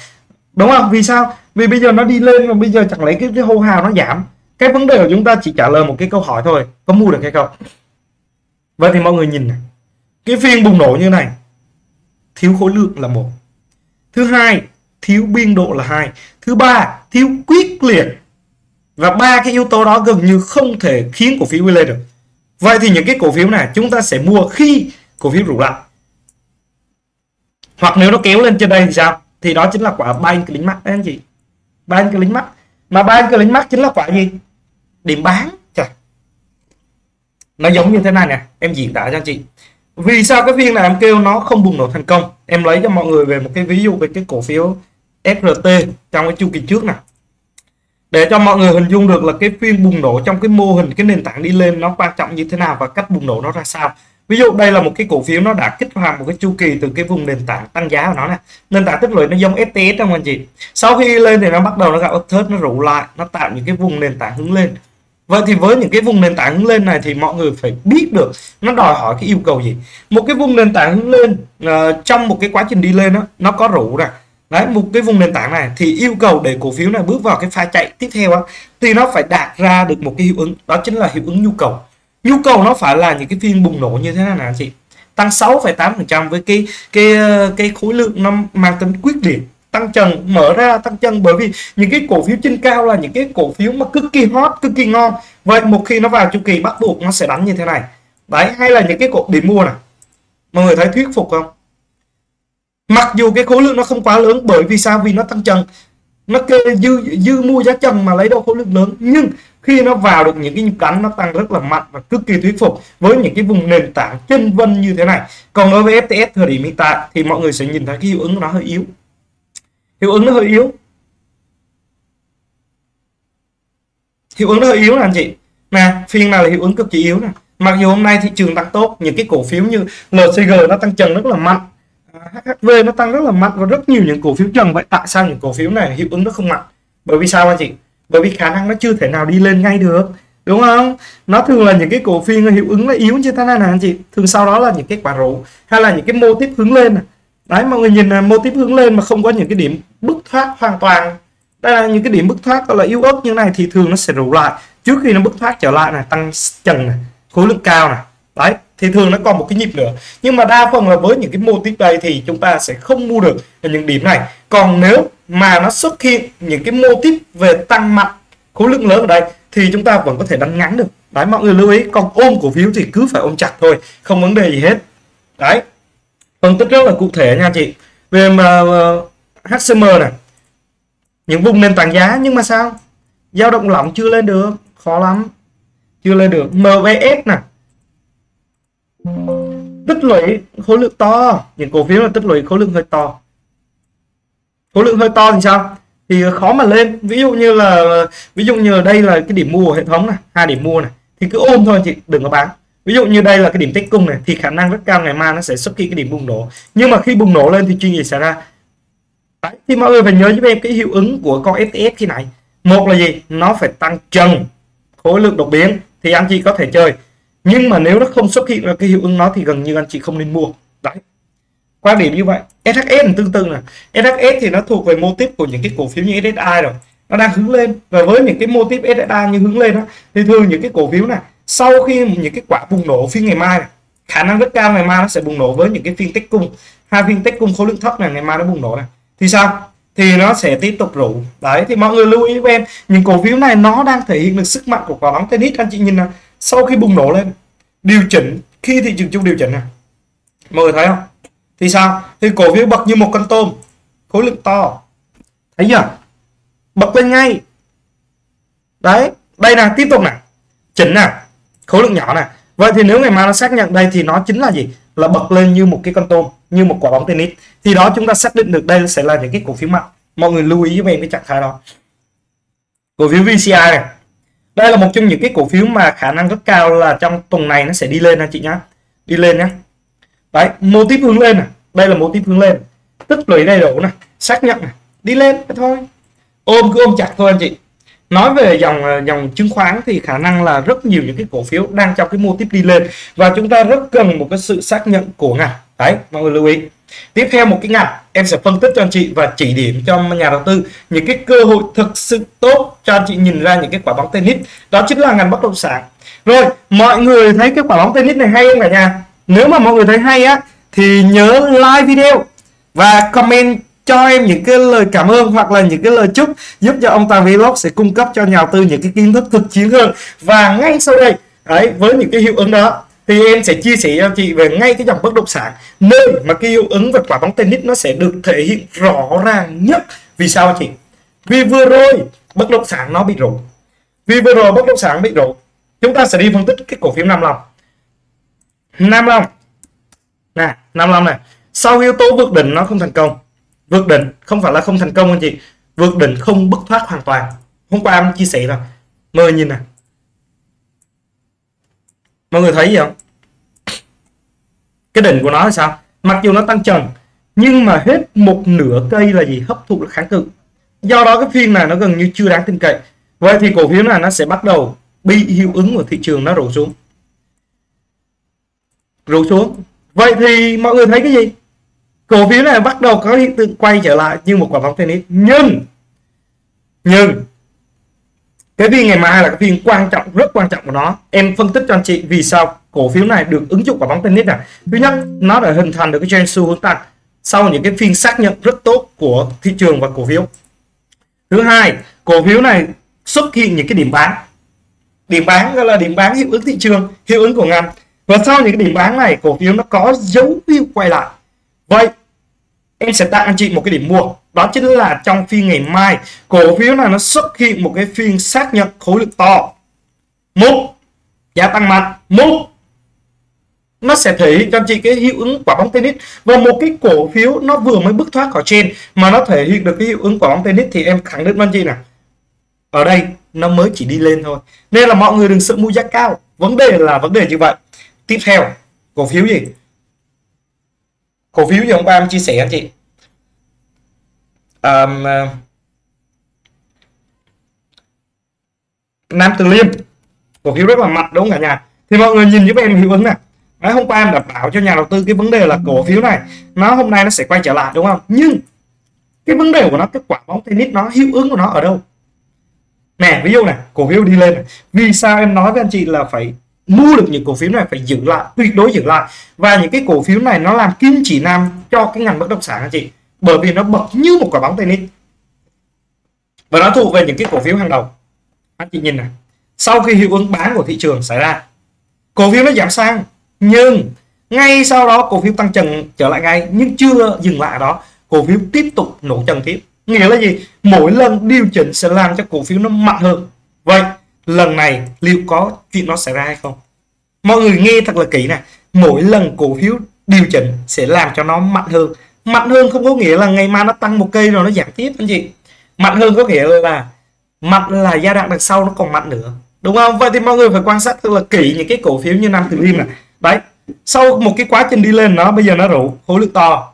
đúng không? Vì sao? Vì bây giờ nó đi lên mà bây giờ chẳng lẽ cái hô hào nó giảm. Cái vấn đề của chúng ta chỉ trả lời một cái câu hỏi thôi, có mua được hay không. Vậy thì mọi người nhìn này, cái phiên bùng nổ như này thiếu khối lượng là một, thứ hai thiếu biên độ là hai, thứ ba thiếu quyết liệt, và ba cái yếu tố đó gần như không thể khiến cổ phiếu đi lên được. Vậy thì những cái cổ phiếu này chúng ta sẽ mua khi cổ phiếu rủ lại, hoặc nếu nó kéo lên trên đây thì sao? Thì đó chính là quả buying click mark đấy anh chị. Buying click mark, mà buying click mark chính là quả gì? Điểm bán. Trời, nó giống như thế này nè, em diễn tả cho anh chị. Vì sao cái phiên này em kêu nó không bùng nổ thành công? Em lấy cho mọi người về một cái ví dụ về cái cổ phiếu SRT trong cái chu kỳ trước nè, để cho mọi người hình dung được là cái phiên bùng nổ trong cái mô hình, cái nền tảng đi lên nó quan trọng như thế nào và cách bùng nổ nó ra sao. Ví dụ đây là một cái cổ phiếu nó đã kích hoạt một cái chu kỳ từ cái vùng nền tảng tăng giá của nó này, nền tảng tích lũy, nó giống FTS trong anh chị. Sau khi lên thì nó bắt đầu nó gặp áp thớt, nó rủ lại, nó tạo những cái vùng nền tảng hướng lên. Vậy thì với những cái vùng nền tảng hướng lên này thì mọi người phải biết được nó đòi hỏi cái yêu cầu gì. Một cái vùng nền tảng hướng lên trong một cái quá trình đi lên đó, nó có rủ này. Đấy, một cái vùng nền tảng này thì yêu cầu để cổ phiếu này bước vào cái pha chạy tiếp theo đó, thì nó phải đạt ra được một cái hiệu ứng, đó chính là hiệu ứng nhu cầu. Nhu cầu nó phải là những cái phiên bùng nổ như thế này nè anh chị, tăng 6,8% với cái khối lượng nó mang tính quyết liệt, tăng trần, mở ra tăng trần. Bởi vì những cái cổ phiếu trên cao là những cái cổ phiếu mà cực kỳ hot, cực kỳ ngon. Vậy một khi nó vào chu kỳ bắt buộc nó sẽ đánh như thế này. Đấy, hay là những cái cổ điểm mua này, mọi người thấy thuyết phục không? Mặc dù cái khối lượng nó không quá lớn, bởi vì sao? Vì nó tăng trần, nó kêu dư mua giá trần mà lấy đâu khối lượng lớn. Nhưng khi nó vào được những cái nhịp đánh nó tăng rất là mạnh và cực kỳ thuyết phục với những cái vùng nền tảng chân vân như thế này. Còn đối với FTS thời điểm hiện tại thì mọi người sẽ nhìn thấy cái hiệu ứng của nó hơi yếu. Hiệu ứng nó hơi yếu nè anh chị. Nè, phiên nào là hiệu ứng cực kỳ yếu nè. Mặc dù hôm nay thị trường tăng tốt, những cái cổ phiếu như LCG nó tăng trần rất là mạnh, HHV nó tăng rất là mạnh và rất nhiều những cổ phiếu trần. Vậy tại sao những cổ phiếu này hiệu ứng nó không mạnh? Bởi vì sao anh chị? Bởi vì khả năng nó chưa thể nào đi lên ngay được, đúng không? Nó thường là những cái cổ phiếu hiệu ứng nó yếu như thế này nè anh chị. Thường sau đó là những cái quả rủ, hay là những cái mô típ hướng lên này. Đấy, mọi người nhìn là mô típ hướng lên mà không có những cái điểm bứt thoát hoàn toàn. Đây là những cái điểm bứt thoát gọi là yếu ớt như này thì thường nó sẽ rủ lại. Trước khi nó bứt thoát trở lại này, tăng trần này, khối lượng cao này. Đấy, thì thường nó còn một cái nhịp nữa. Nhưng mà đa phần là với những cái mô típ đây thì chúng ta sẽ không mua được ở những điểm này. Còn nếu mà nó xuất hiện những cái mô típ về tăng mạnh, khối lượng lớn ở đây thì chúng ta vẫn có thể đánh ngắn được. Đấy, mọi người lưu ý. Còn ôm cổ phiếu thì cứ phải ôm chặt thôi, không vấn đề gì hết. Đấy, phân tích rất là cụ thể nha chị. Về mà HCM này, những vùng nền tảng giá nhưng mà sao? Dao động lỏng chưa lên được, khó lắm, chưa lên được. MVS này, tích lũy khối lượng to, những cổ phiếu là tích lũy khối lượng hơi to. Khối lượng hơi to thì sao? Thì khó mà lên. Ví dụ như đây là cái điểm mua của hệ thống này, hai điểm mua này thì cứ ôm thôi chị, đừng có bán. Ví dụ như đây là cái điểm tích cung này thì khả năng rất cao ngày mai nó sẽ xuất hiện cái điểm bùng nổ. Nhưng mà khi bùng nổ lên thì chuyện gì xảy ra? Đấy, thì mọi người phải nhớ giúp em cái hiệu ứng của con FTS khi này. Một là gì? Nó phải tăng trần khối lượng đột biến thì anh chị có thể chơi. Nhưng mà nếu nó không xuất hiện là cái hiệu ứng nó thì gần như anh chị không nên mua. Đấy, quan điểm như vậy. SHS tương tự là SHS thì nó thuộc về mô típ của những cái cổ phiếu như SSI rồi, nó đang hướng lên. Và với những cái mô típ SSI như hướng lên đó, thì thường những cái cổ phiếu này sau khi những cái quả bùng nổ phiên ngày mai này, khả năng rất cao ngày mai nó sẽ bùng nổ với những cái phiên tích cung, hai phiên tích cung khối lượng thấp này, ngày mai nó bùng nổ này thì sao, thì nó sẽ tiếp tục rủ. Đấy, thì mọi người lưu ý với em, những cổ phiếu này nó đang thể hiện được sức mạnh của quả bóng tennis. Anh chị nhìn là sau khi bùng nổ lên, điều chỉnh, khi thị trường chung điều chỉnh này, mọi người thấy không, thì sao, thì cổ phiếu bật như một con tôm, khối lượng to, thấy chưa, bật lên ngay. Đấy, đây là tiếp tục này, chỉnh này, khối lượng nhỏ này. Vậy thì nếu ngày mai nó xác nhận đây thì nó chính là gì, là bật lên như một cái con tôm, như một quả bóng tennis, thì đó chúng ta xác định được đây sẽ là những cái cổ phiếu mạnh. Mọi người lưu ý với em cái trạng thái đó. Cổ phiếu VCI này, đây là một trong những cái cổ phiếu mà khả năng rất cao là trong tuần này nó sẽ đi lên anh chị nhá, đi lên nhá. Đấy, mô típ hướng lên này, đây là mô típ hướng lên, tích lũy đầy đủ này, xác nhận này, đi lên thôi, ôm cứ ôm chặt thôi anh chị. Nói về dòng chứng khoán thì khả năng là rất nhiều những cái cổ phiếu đang trong cái mô típ đi lên và chúng ta rất cần một cái sự xác nhận của ngành. Đấy, mọi người lưu ý. Tiếp theo một cái ngành em sẽ phân tích cho anh chị và chỉ điểm cho nhà đầu tư những cái cơ hội thực sự tốt cho anh chị nhìn ra những cái quả bóng tennis, đó chính là ngành bất động sản. Rồi, mọi người thấy cái quả bóng tennis này hay không cả nhà? Nếu mà mọi người thấy hay á thì nhớ like video và comment cho em những cái lời cảm ơn hoặc là những cái lời chúc, giúp cho ông Toàn Vlog sẽ cung cấp cho nhà đầu tư những cái kiến thức thực chiến hơn. Và ngay sau đây đấy, với những cái hiệu ứng đó thì em sẽ chia sẻ cho chị về ngay cái dòng bất động sản, nơi mà cái hiệu ứng về quả bóng tennis nó sẽ được thể hiện rõ ràng nhất. Vì sao anh chị? Vì vừa rồi bất động sản nó bị rủ, chúng ta sẽ đi phân tích cái cổ phiếu Nam Long. Nam Long này, sau yếu tố vượt đỉnh nó không thành công, vượt đỉnh không phải là không thành công anh chị, vượt đỉnh không bứt thoát hoàn toàn. Hôm qua em chia sẻ rồi, mời nhìn này, mọi người thấy gì không, cái đỉnh của nó là sao, mặc dù nó tăng trần nhưng mà hết một nửa cây là gì, hấp thụ được kháng cự, do đó cái phiên này nó gần như chưa đáng tin cậy. Vậy thì cổ phiếu này nó sẽ bắt đầu bị hiệu ứng của thị trường, nó rủ xuống. Vậy thì mọi người thấy cái gì, cổ phiếu này bắt đầu có hiện tượng quay trở lại như một quả bóng tennis. Nhưng cái phiên ngày mai là cái phiên quan trọng, rất quan trọng của nó. Em phân tích cho anh chị vì sao cổ phiếu này được ứng dụng quả bóng tennis này. Thứ nhất, nó đã hình thành được cái trend xu hướng tăng sau những cái phiên xác nhận rất tốt của thị trường và cổ phiếu. Thứ hai, cổ phiếu này xuất hiện những cái điểm bán gọi là điểm bán hiệu ứng thị trường, hiệu ứng của ngành. Và sau những cái điểm bán này, cổ phiếu nó có dấu hiệu quay lại. Vậy em sẽ tặng anh chị một cái điểm mua, đó chính là trong phiên ngày mai cổ phiếu này nó xuất hiện một cái phiên xác nhận khối lượng to, một giá tăng mạnh, một nó sẽ thể hiện cho anh chị cái hiệu ứng quả bóng tennis. Và một cái cổ phiếu nó vừa mới bước thoát khỏi trên mà nó thể hiện được cái hiệu ứng quả bóng tennis thì em khẳng định với anh chị này, ở đây nó mới chỉ đi lên thôi, nên là mọi người đừng sợ mua giá cao, vấn đề như vậy. Tiếp theo cổ phiếu gì hôm qua em chia sẻ anh chị, Nam Từ Liêm, cổ phiếu rất là mạnh đúng không cả nhà? Thì mọi người nhìn giúp em hiệu ứng này. Đấy, hôm qua em đã bảo cho nhà đầu tư cái vấn đề là cổ phiếu này nó hôm nay nó sẽ quay trở lại đúng không, nhưng cái vấn đề của nó, cái quả bóng tennis nó hiệu ứng của nó ở đâu nè? Ví dụ này, cổ phiếu đi lên này. Vì sao em nói với anh chị là phải mua được những cổ phiếu này, phải giữ lại, tuyệt đối giữ lại. Và những cái cổ phiếu này nó làm kim chỉ nam cho cái ngành bất động sản anh chị, bởi vì nó bật như một quả bóng tennis và nó thuộc về những cái cổ phiếu hàng đầu. Anh chị nhìn này, sau khi hiệu ứng bán của thị trường xảy ra, cổ phiếu nó giảm sang, nhưng ngay sau đó cổ phiếu tăng trần trở lại ngay, nhưng chưa dừng lại đó, cổ phiếu tiếp tục nổ trần tiếp. Nghĩa là gì? Mỗi lần điều chỉnh sẽ làm cho cổ phiếu nó mạnh hơn. Vậy lần này liệu có chuyện nó xảy ra hay không? Mọi người nghe thật là kỹ này, mỗi lần cổ phiếu điều chỉnh sẽ làm cho nó mạnh hơn. Mạnh hơn không có nghĩa là ngày mai nó tăng một cây rồi nó giảm tiếp anh chị, mạnh hơn có nghĩa là giai đoạn đằng sau nó còn mạnh nữa, đúng không? Vậy thì mọi người phải quan sát thật là kỹ những cái cổ phiếu như Nam Từ Liêm này. Đấy, sau một cái quá trình đi lên nó, bây giờ nó rủ khối lượng to,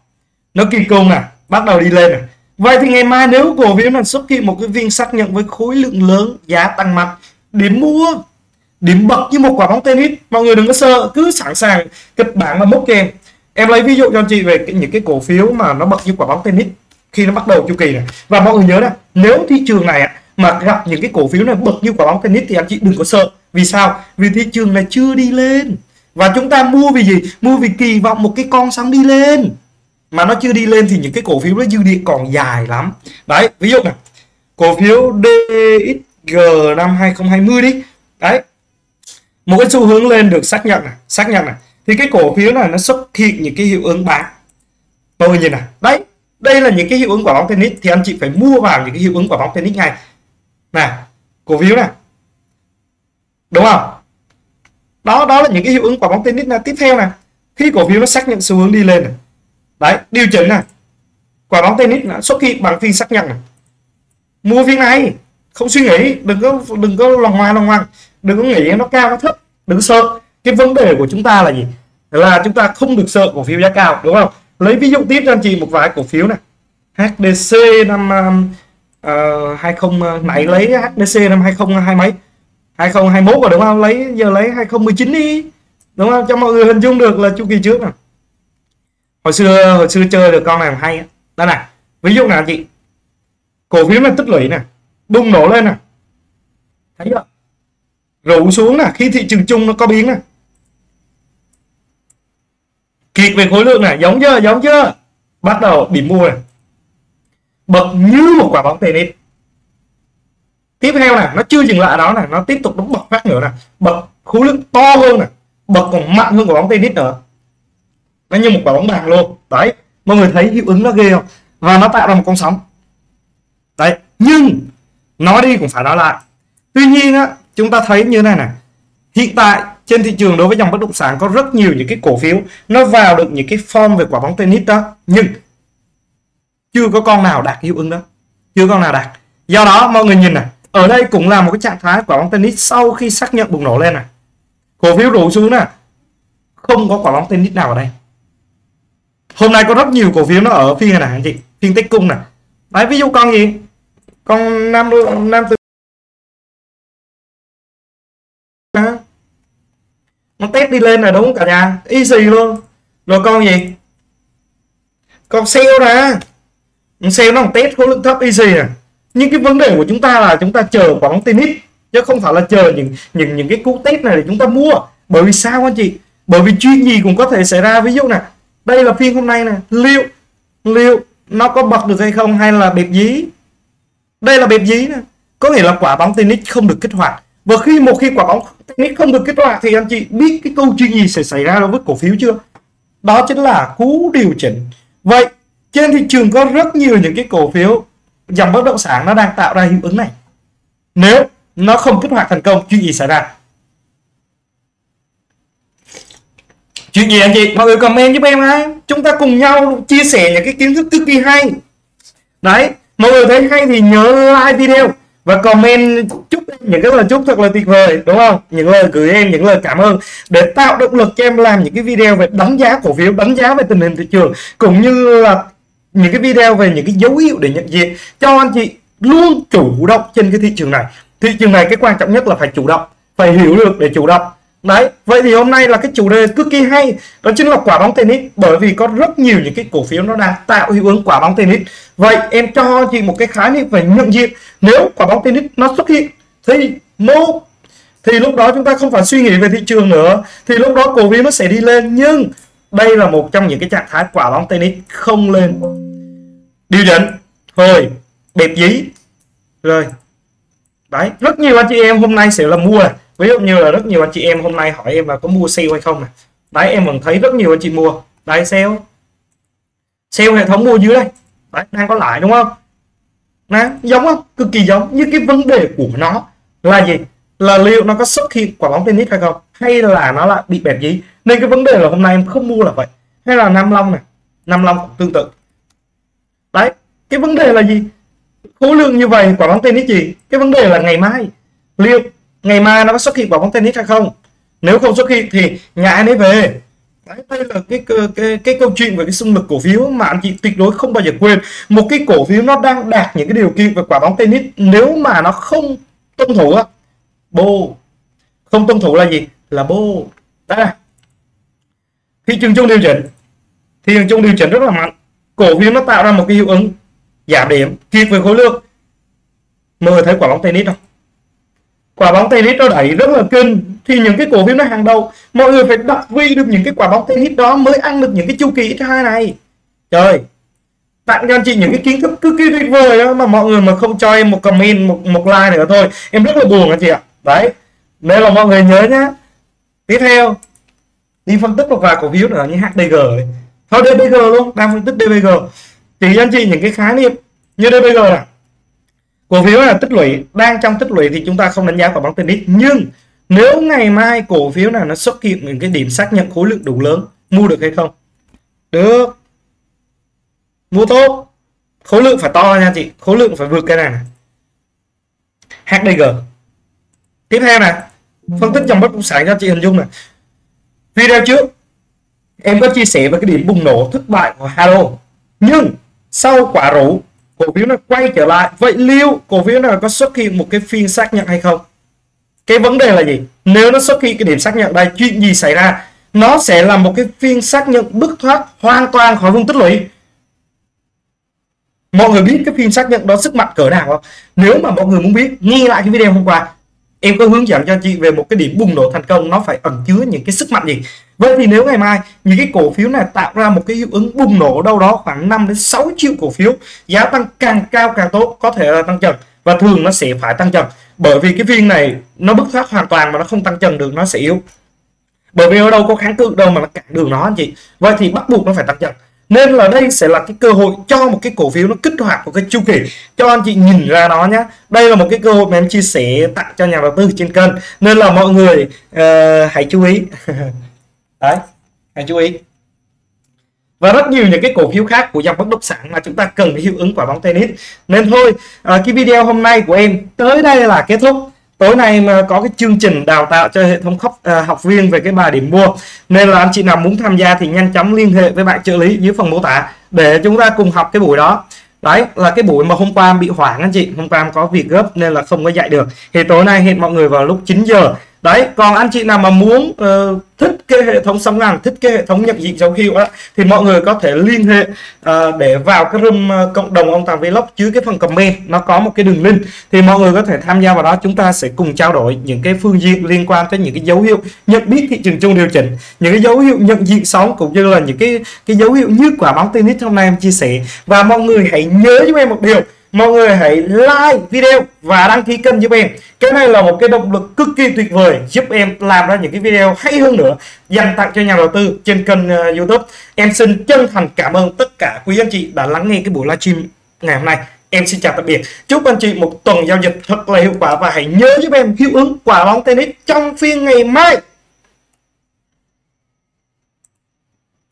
nó kỳ công này, bắt đầu đi lên này. Vậy thì ngày mai nếu cổ phiếu này xuất hiện một cái viên xác nhận với khối lượng lớn, giá tăng mạnh, điểm mua điểm bật như một quả bóng tennis. Mọi người đừng có sợ, cứ sẵn sàng kịch bản và mốc kèm. Em lấy ví dụ cho anh chị về những cái cổ phiếu mà nó bật như quả bóng tennis khi nó bắt đầu chu kỳ này. Và mọi người nhớ này, nếu thị trường này mà gặp những cái cổ phiếu này bật như quả bóng tennis thì anh chị đừng có sợ. Vì sao? Vì thị trường này chưa đi lên. Và chúng ta mua vì gì? Mua vì kỳ vọng một cái con sóng đi lên. Mà nó chưa đi lên thì những cái cổ phiếu nó dư địa còn dài lắm. Đấy, ví dụ này, cổ phiếu DXG năm 2020 đi. Đấy, một cái xu hướng lên được xác nhận này, thì cái cổ phiếu này nó xuất hiện những cái hiệu ứng bán. Tôi nhìn này, đấy, đây là những cái hiệu ứng quả bóng tennis thì anh chị phải mua vào những cái hiệu ứng quả bóng tennis ngay. Này, cổ phiếu này, đúng không? Đó, đó là những cái hiệu ứng quả bóng tennis này. Tiếp theo này, khi cổ phiếu nó xác nhận xu hướng đi lên này, đấy, điều chỉnh này, quả bóng tennis nó xuất hiện bằng phiên xác nhận này. Mua phiên này, không suy nghĩ, đừng có lòng ngoan, đừng có nghĩ nó cao nó thấp, đừng sợ. Cái vấn đề của chúng ta là gì? Là chúng ta không được sợ cổ phiếu giá cao, đúng không? Lấy ví dụ tiếp cho anh chị một vài cổ phiếu này, HDC năm lấy HDC năm 2020 mấy, 2021 rồi đúng không? Lấy giờ lấy 2019 đi, đúng không? Cho mọi người hình dung được là chu kỳ trước này. Hồi xưa chơi được con này hay á. Đây này, ví dụ là chị cổ phiếu này tích lũy nè, bùng nổ lên nè, thấy chưa? Rủ xuống là khi thị trường chung nó có biến nè, kiệt về khối lượng này, giống chưa? Bắt đầu bị mua này, bật như một quả bóng tennis. Tiếp theo này, nó chưa dừng lại đó này, nó tiếp tục nó bật phát nữa này, bật khối lượng to hơn này, bật còn mạnh hơn quả bóng tennis nữa, nó như một quả bóng bàn luôn. Đấy, mọi người thấy hiệu ứng nó ghê không? Và nó tạo ra một con sóng. Đấy, nhưng nói đi cũng phải nói lại. Tuy nhiên á, chúng ta thấy như này này, hiện tại trên thị trường đối với dòng bất động sản có rất nhiều những cái cổ phiếu nó vào được những cái form về quả bóng tennis đó, nhưng chưa có con nào đạt hiệu ứng đó, do đó mọi người nhìn này, ở đây cũng là một cái trạng thái quả bóng tennis sau khi xác nhận bùng nổ lên này, cổ phiếu rủ xuống nè, không có quả bóng tennis nào ở đây. Hôm nay có rất nhiều cổ phiếu nó ở phiên này anh chị, phiên Techcombank này. Đấy, ví dụ con gì, con Nam Từ, nó test đi lên là đúng cả nhà, easy luôn. Rồi con gì, con sale ra, sale nó còn test khối lượng thấp, easy này. Nhưng cái vấn đề của chúng ta là chúng ta chờ quả bóng tennis chứ không phải là chờ những cái cú test này để chúng ta mua. Bởi vì sao anh chị? Bởi vì chuyện gì cũng có thể xảy ra. Ví dụ này, đây là phiên hôm nay này, liệu nó có bật được hay không, hay là bẹp dí. Đây là bẹp dí này, có nghĩa là quả bóng tennis không được kích hoạt. Và một khi quả bóng tennis không được kích hoạt thì anh chị biết cái câu chuyện gì sẽ xảy ra đối với cổ phiếu chưa? Đó chính là cú điều chỉnh. Vậy trên thị trường có rất nhiều những cái cổ phiếu dòng bất động sản nó đang tạo ra hiệu ứng này. Nếu nó không kích hoạt thành công, chuyện gì xảy ra? Chuyện gì anh chị? Mọi người comment giúp em ấy. Chúng ta cùng nhau chia sẻ những cái kiến thức cực kỳ hay. Đấy, mọi người thấy hay thì nhớ like video và comment chúc những cái lời chúc thật là tuyệt vời, đúng không? Những lời gửi em, những lời cảm ơn để tạo động lực cho em làm những cái video về đánh giá cổ phiếu, đánh giá về tình hình thị trường, cũng như là những cái video về những cái dấu hiệu để nhận diện cho anh chị luôn chủ động trên cái thị trường này. Thị trường này cái quan trọng nhất là phải chủ động, phải hiểu được để chủ động. Đấy, vậy thì hôm nay là cái chủ đề cực kỳ hay, đó chính là quả bóng tennis, bởi vì có rất nhiều những cái cổ phiếu nó đang tạo hiệu ứng quả bóng tennis. Vậy em cho chị một cái khái niệm về nhận diện. Nếu quả bóng tennis nó xuất hiện thì lúc đó chúng ta không phải suy nghĩ về thị trường nữa, thì lúc đó cổ phiếu nó sẽ đi lên. Nhưng đây là một trong những cái trạng thái quả bóng tennis không lên, điều chỉnh hồi bẹp dí rồi. Đấy, rất nhiều anh chị em hôm nay sẽ là mua. Ví dụ như là rất nhiều anh chị em hôm nay hỏi em là có mua sale hay không này. Đấy, em vẫn thấy rất nhiều anh chị mua. Đấy, sale hệ thống mua dưới đây. Đấy, đang có lãi đúng không? Đấy, giống không? Cực kỳ giống. Như cái vấn đề của nó là gì? Là liệu nó có xuất hiện quả bóng tennis hay không? Hay là nó lại bị bẹp dí? Nên cái vấn đề là hôm nay em không mua là vậy. Hay là Nam Long này, Nam Long cũng tương tự. Đấy, cái vấn đề là gì? Khối lượng như vậy quả bóng tennis gì? Cái vấn đề là ngày mai, liệu ngày mai nó có xuất hiện quả bóng tennis hay không? Nếu không xuất hiện thì nhà anh ấy về. Đấy, đây là cái câu chuyện về cái xung lực cổ phiếu mà anh chị tuyệt đối không bao giờ quên. Một cái cổ phiếu nó đang đạt những cái điều kiện về quả bóng tennis, nếu mà nó không tuân thủ á, bồ Không tuân thủ là gì? Là bô. Đây, thị trường chung điều chỉnh, thị trường chung điều chỉnh rất là mạnh, cổ phiếu nó tạo ra một cái hiệu ứng giảm điểm kiệt về khối lượng. Mọi người thấy quả bóng tennis không? Quả bóng tennis nó đẩy rất là kinh, thì những cái cổ phiếu nó hàng đầu, mọi người phải đặt vi được những cái quả bóng tennis đó mới ăn được những cái chu kỳ X2 này. Trời, tặng cho anh chị những cái kiến thức cực kỳ tuyệt vời đó, mà mọi người mà không cho em một comment, một like nữa thôi, em rất là buồn anh chị ạ. Đấy, nên là mọi người nhớ nhá. Tiếp theo đi phân tích một vài cổ phiếu nữa như HDG này. Thôi DBG luôn, đang phân tích DBG. Chỉ cho anh chị những cái khái niệm như DBG này. Cổ phiếu là tích lũy, đang trong tích lũy thì chúng ta không đánh giá quả bóng tennis, nhưng nếu ngày mai cổ phiếu nào nó xuất hiện những cái điểm xác nhận khối lượng đủ lớn, mua được hay không? Được. Mua tốt. Khối lượng phải to nha chị, khối lượng phải vượt cái này. HDG. Tiếp theo này, phân tích dòng bất động sản cho chị hình dung này. Video trước em có chia sẻ về cái điểm bùng nổ thất bại của Halo, nhưng sau quả rủ cổ phiếu nó quay trở lại. Vậy liệu cổ phiếu nào có xuất hiện một cái phiên xác nhận hay không? Cái vấn đề là gì? Nếu nó xuất hiện cái điểm xác nhận đây, chuyện gì xảy ra? Nó sẽ là một cái phiên xác nhận bứt thoát hoàn toàn khỏi vùng tích lũy. Mọi người biết cái phiên xác nhận đó sức mạnh cỡ nào không? Nếu mà mọi người muốn biết, nghe lại cái video hôm qua, em có hướng dẫn cho anh chị về một cái điểm bùng nổ thành công nó phải ẩn chứa những cái sức mạnh gì. Vậy thì nếu ngày mai những cái cổ phiếu này tạo ra một cái hiệu ứng bùng nổ đâu đó khoảng 5 đến 6 triệu cổ phiếu, giá tăng càng cao càng tốt, có thể là tăng trần, và thường nó sẽ phải tăng trần, bởi vì cái phiên này nó bứt thoát hoàn toàn mà nó không tăng trần được, nó sẽ yếu, bởi vì ở đâu có kháng cự đâu mà nó cản đường nó anh chị. Vậy thì bắt buộc nó phải tăng trần, nên là đây sẽ là cái cơ hội cho một cái cổ phiếu nó kích hoạt một cái chu kỳ, cho anh chị nhìn ra nó nhé. Đây là một cái cơ hội mà em chia sẻ tặng cho nhà đầu tư trên kênh, nên là mọi người hãy chú ý. Đấy, hãy chú ý. Và rất nhiều những cái cổ phiếu khác của dòng bất động sản mà chúng ta cần hiệu ứng quả bóng tennis. Nên thôi, cái video hôm nay của em tới đây là kết thúc. Tối nay mà có cái chương trình đào tạo cho hệ thống học viên về cái bài điểm mua, nên là anh chị nào muốn tham gia thì nhanh chóng liên hệ với bạn trợ lý dưới phần mô tả để chúng ta cùng học cái buổi đó. Đấy là cái buổi mà hôm qua em bị hoảng anh chị, hôm qua em có việc gấp nên là không có dạy được, thì tối nay hẹn mọi người vào lúc 9 giờ. Đấy, còn anh chị nào mà muốn thích cái hệ thống sóng ngắn, thích cái hệ thống nhận diện dấu hiệu đó, thì mọi người có thể liên hệ để vào cái room cộng đồng Ông Toàn Vlog, dưới cái phần comment nó có một cái đường link, thì mọi người có thể tham gia vào đó, chúng ta sẽ cùng trao đổi những cái phương diện liên quan tới những cái dấu hiệu nhận biết thị trường chung điều chỉnh, những cái dấu hiệu nhận diện sóng, cũng như là những cái dấu hiệu như quả bóng tennis hôm nay em chia sẻ. Và mọi người hãy nhớ giúp em một điều, mọi người hãy like video và đăng ký kênh giúp em. Cái này là một cái động lực cực kỳ tuyệt vời giúp em làm ra những cái video hay hơn nữa dành tặng cho nhà đầu tư trên kênh YouTube. Em xin chân thành cảm ơn tất cả quý anh chị đã lắng nghe cái buổi livestream ngày hôm nay. Em xin chào tạm biệt. Chúc anh chị một tuần giao dịch thật là hiệu quả, và hãy nhớ giúp em hiệu ứng quả bóng tennis trong phiên ngày mai.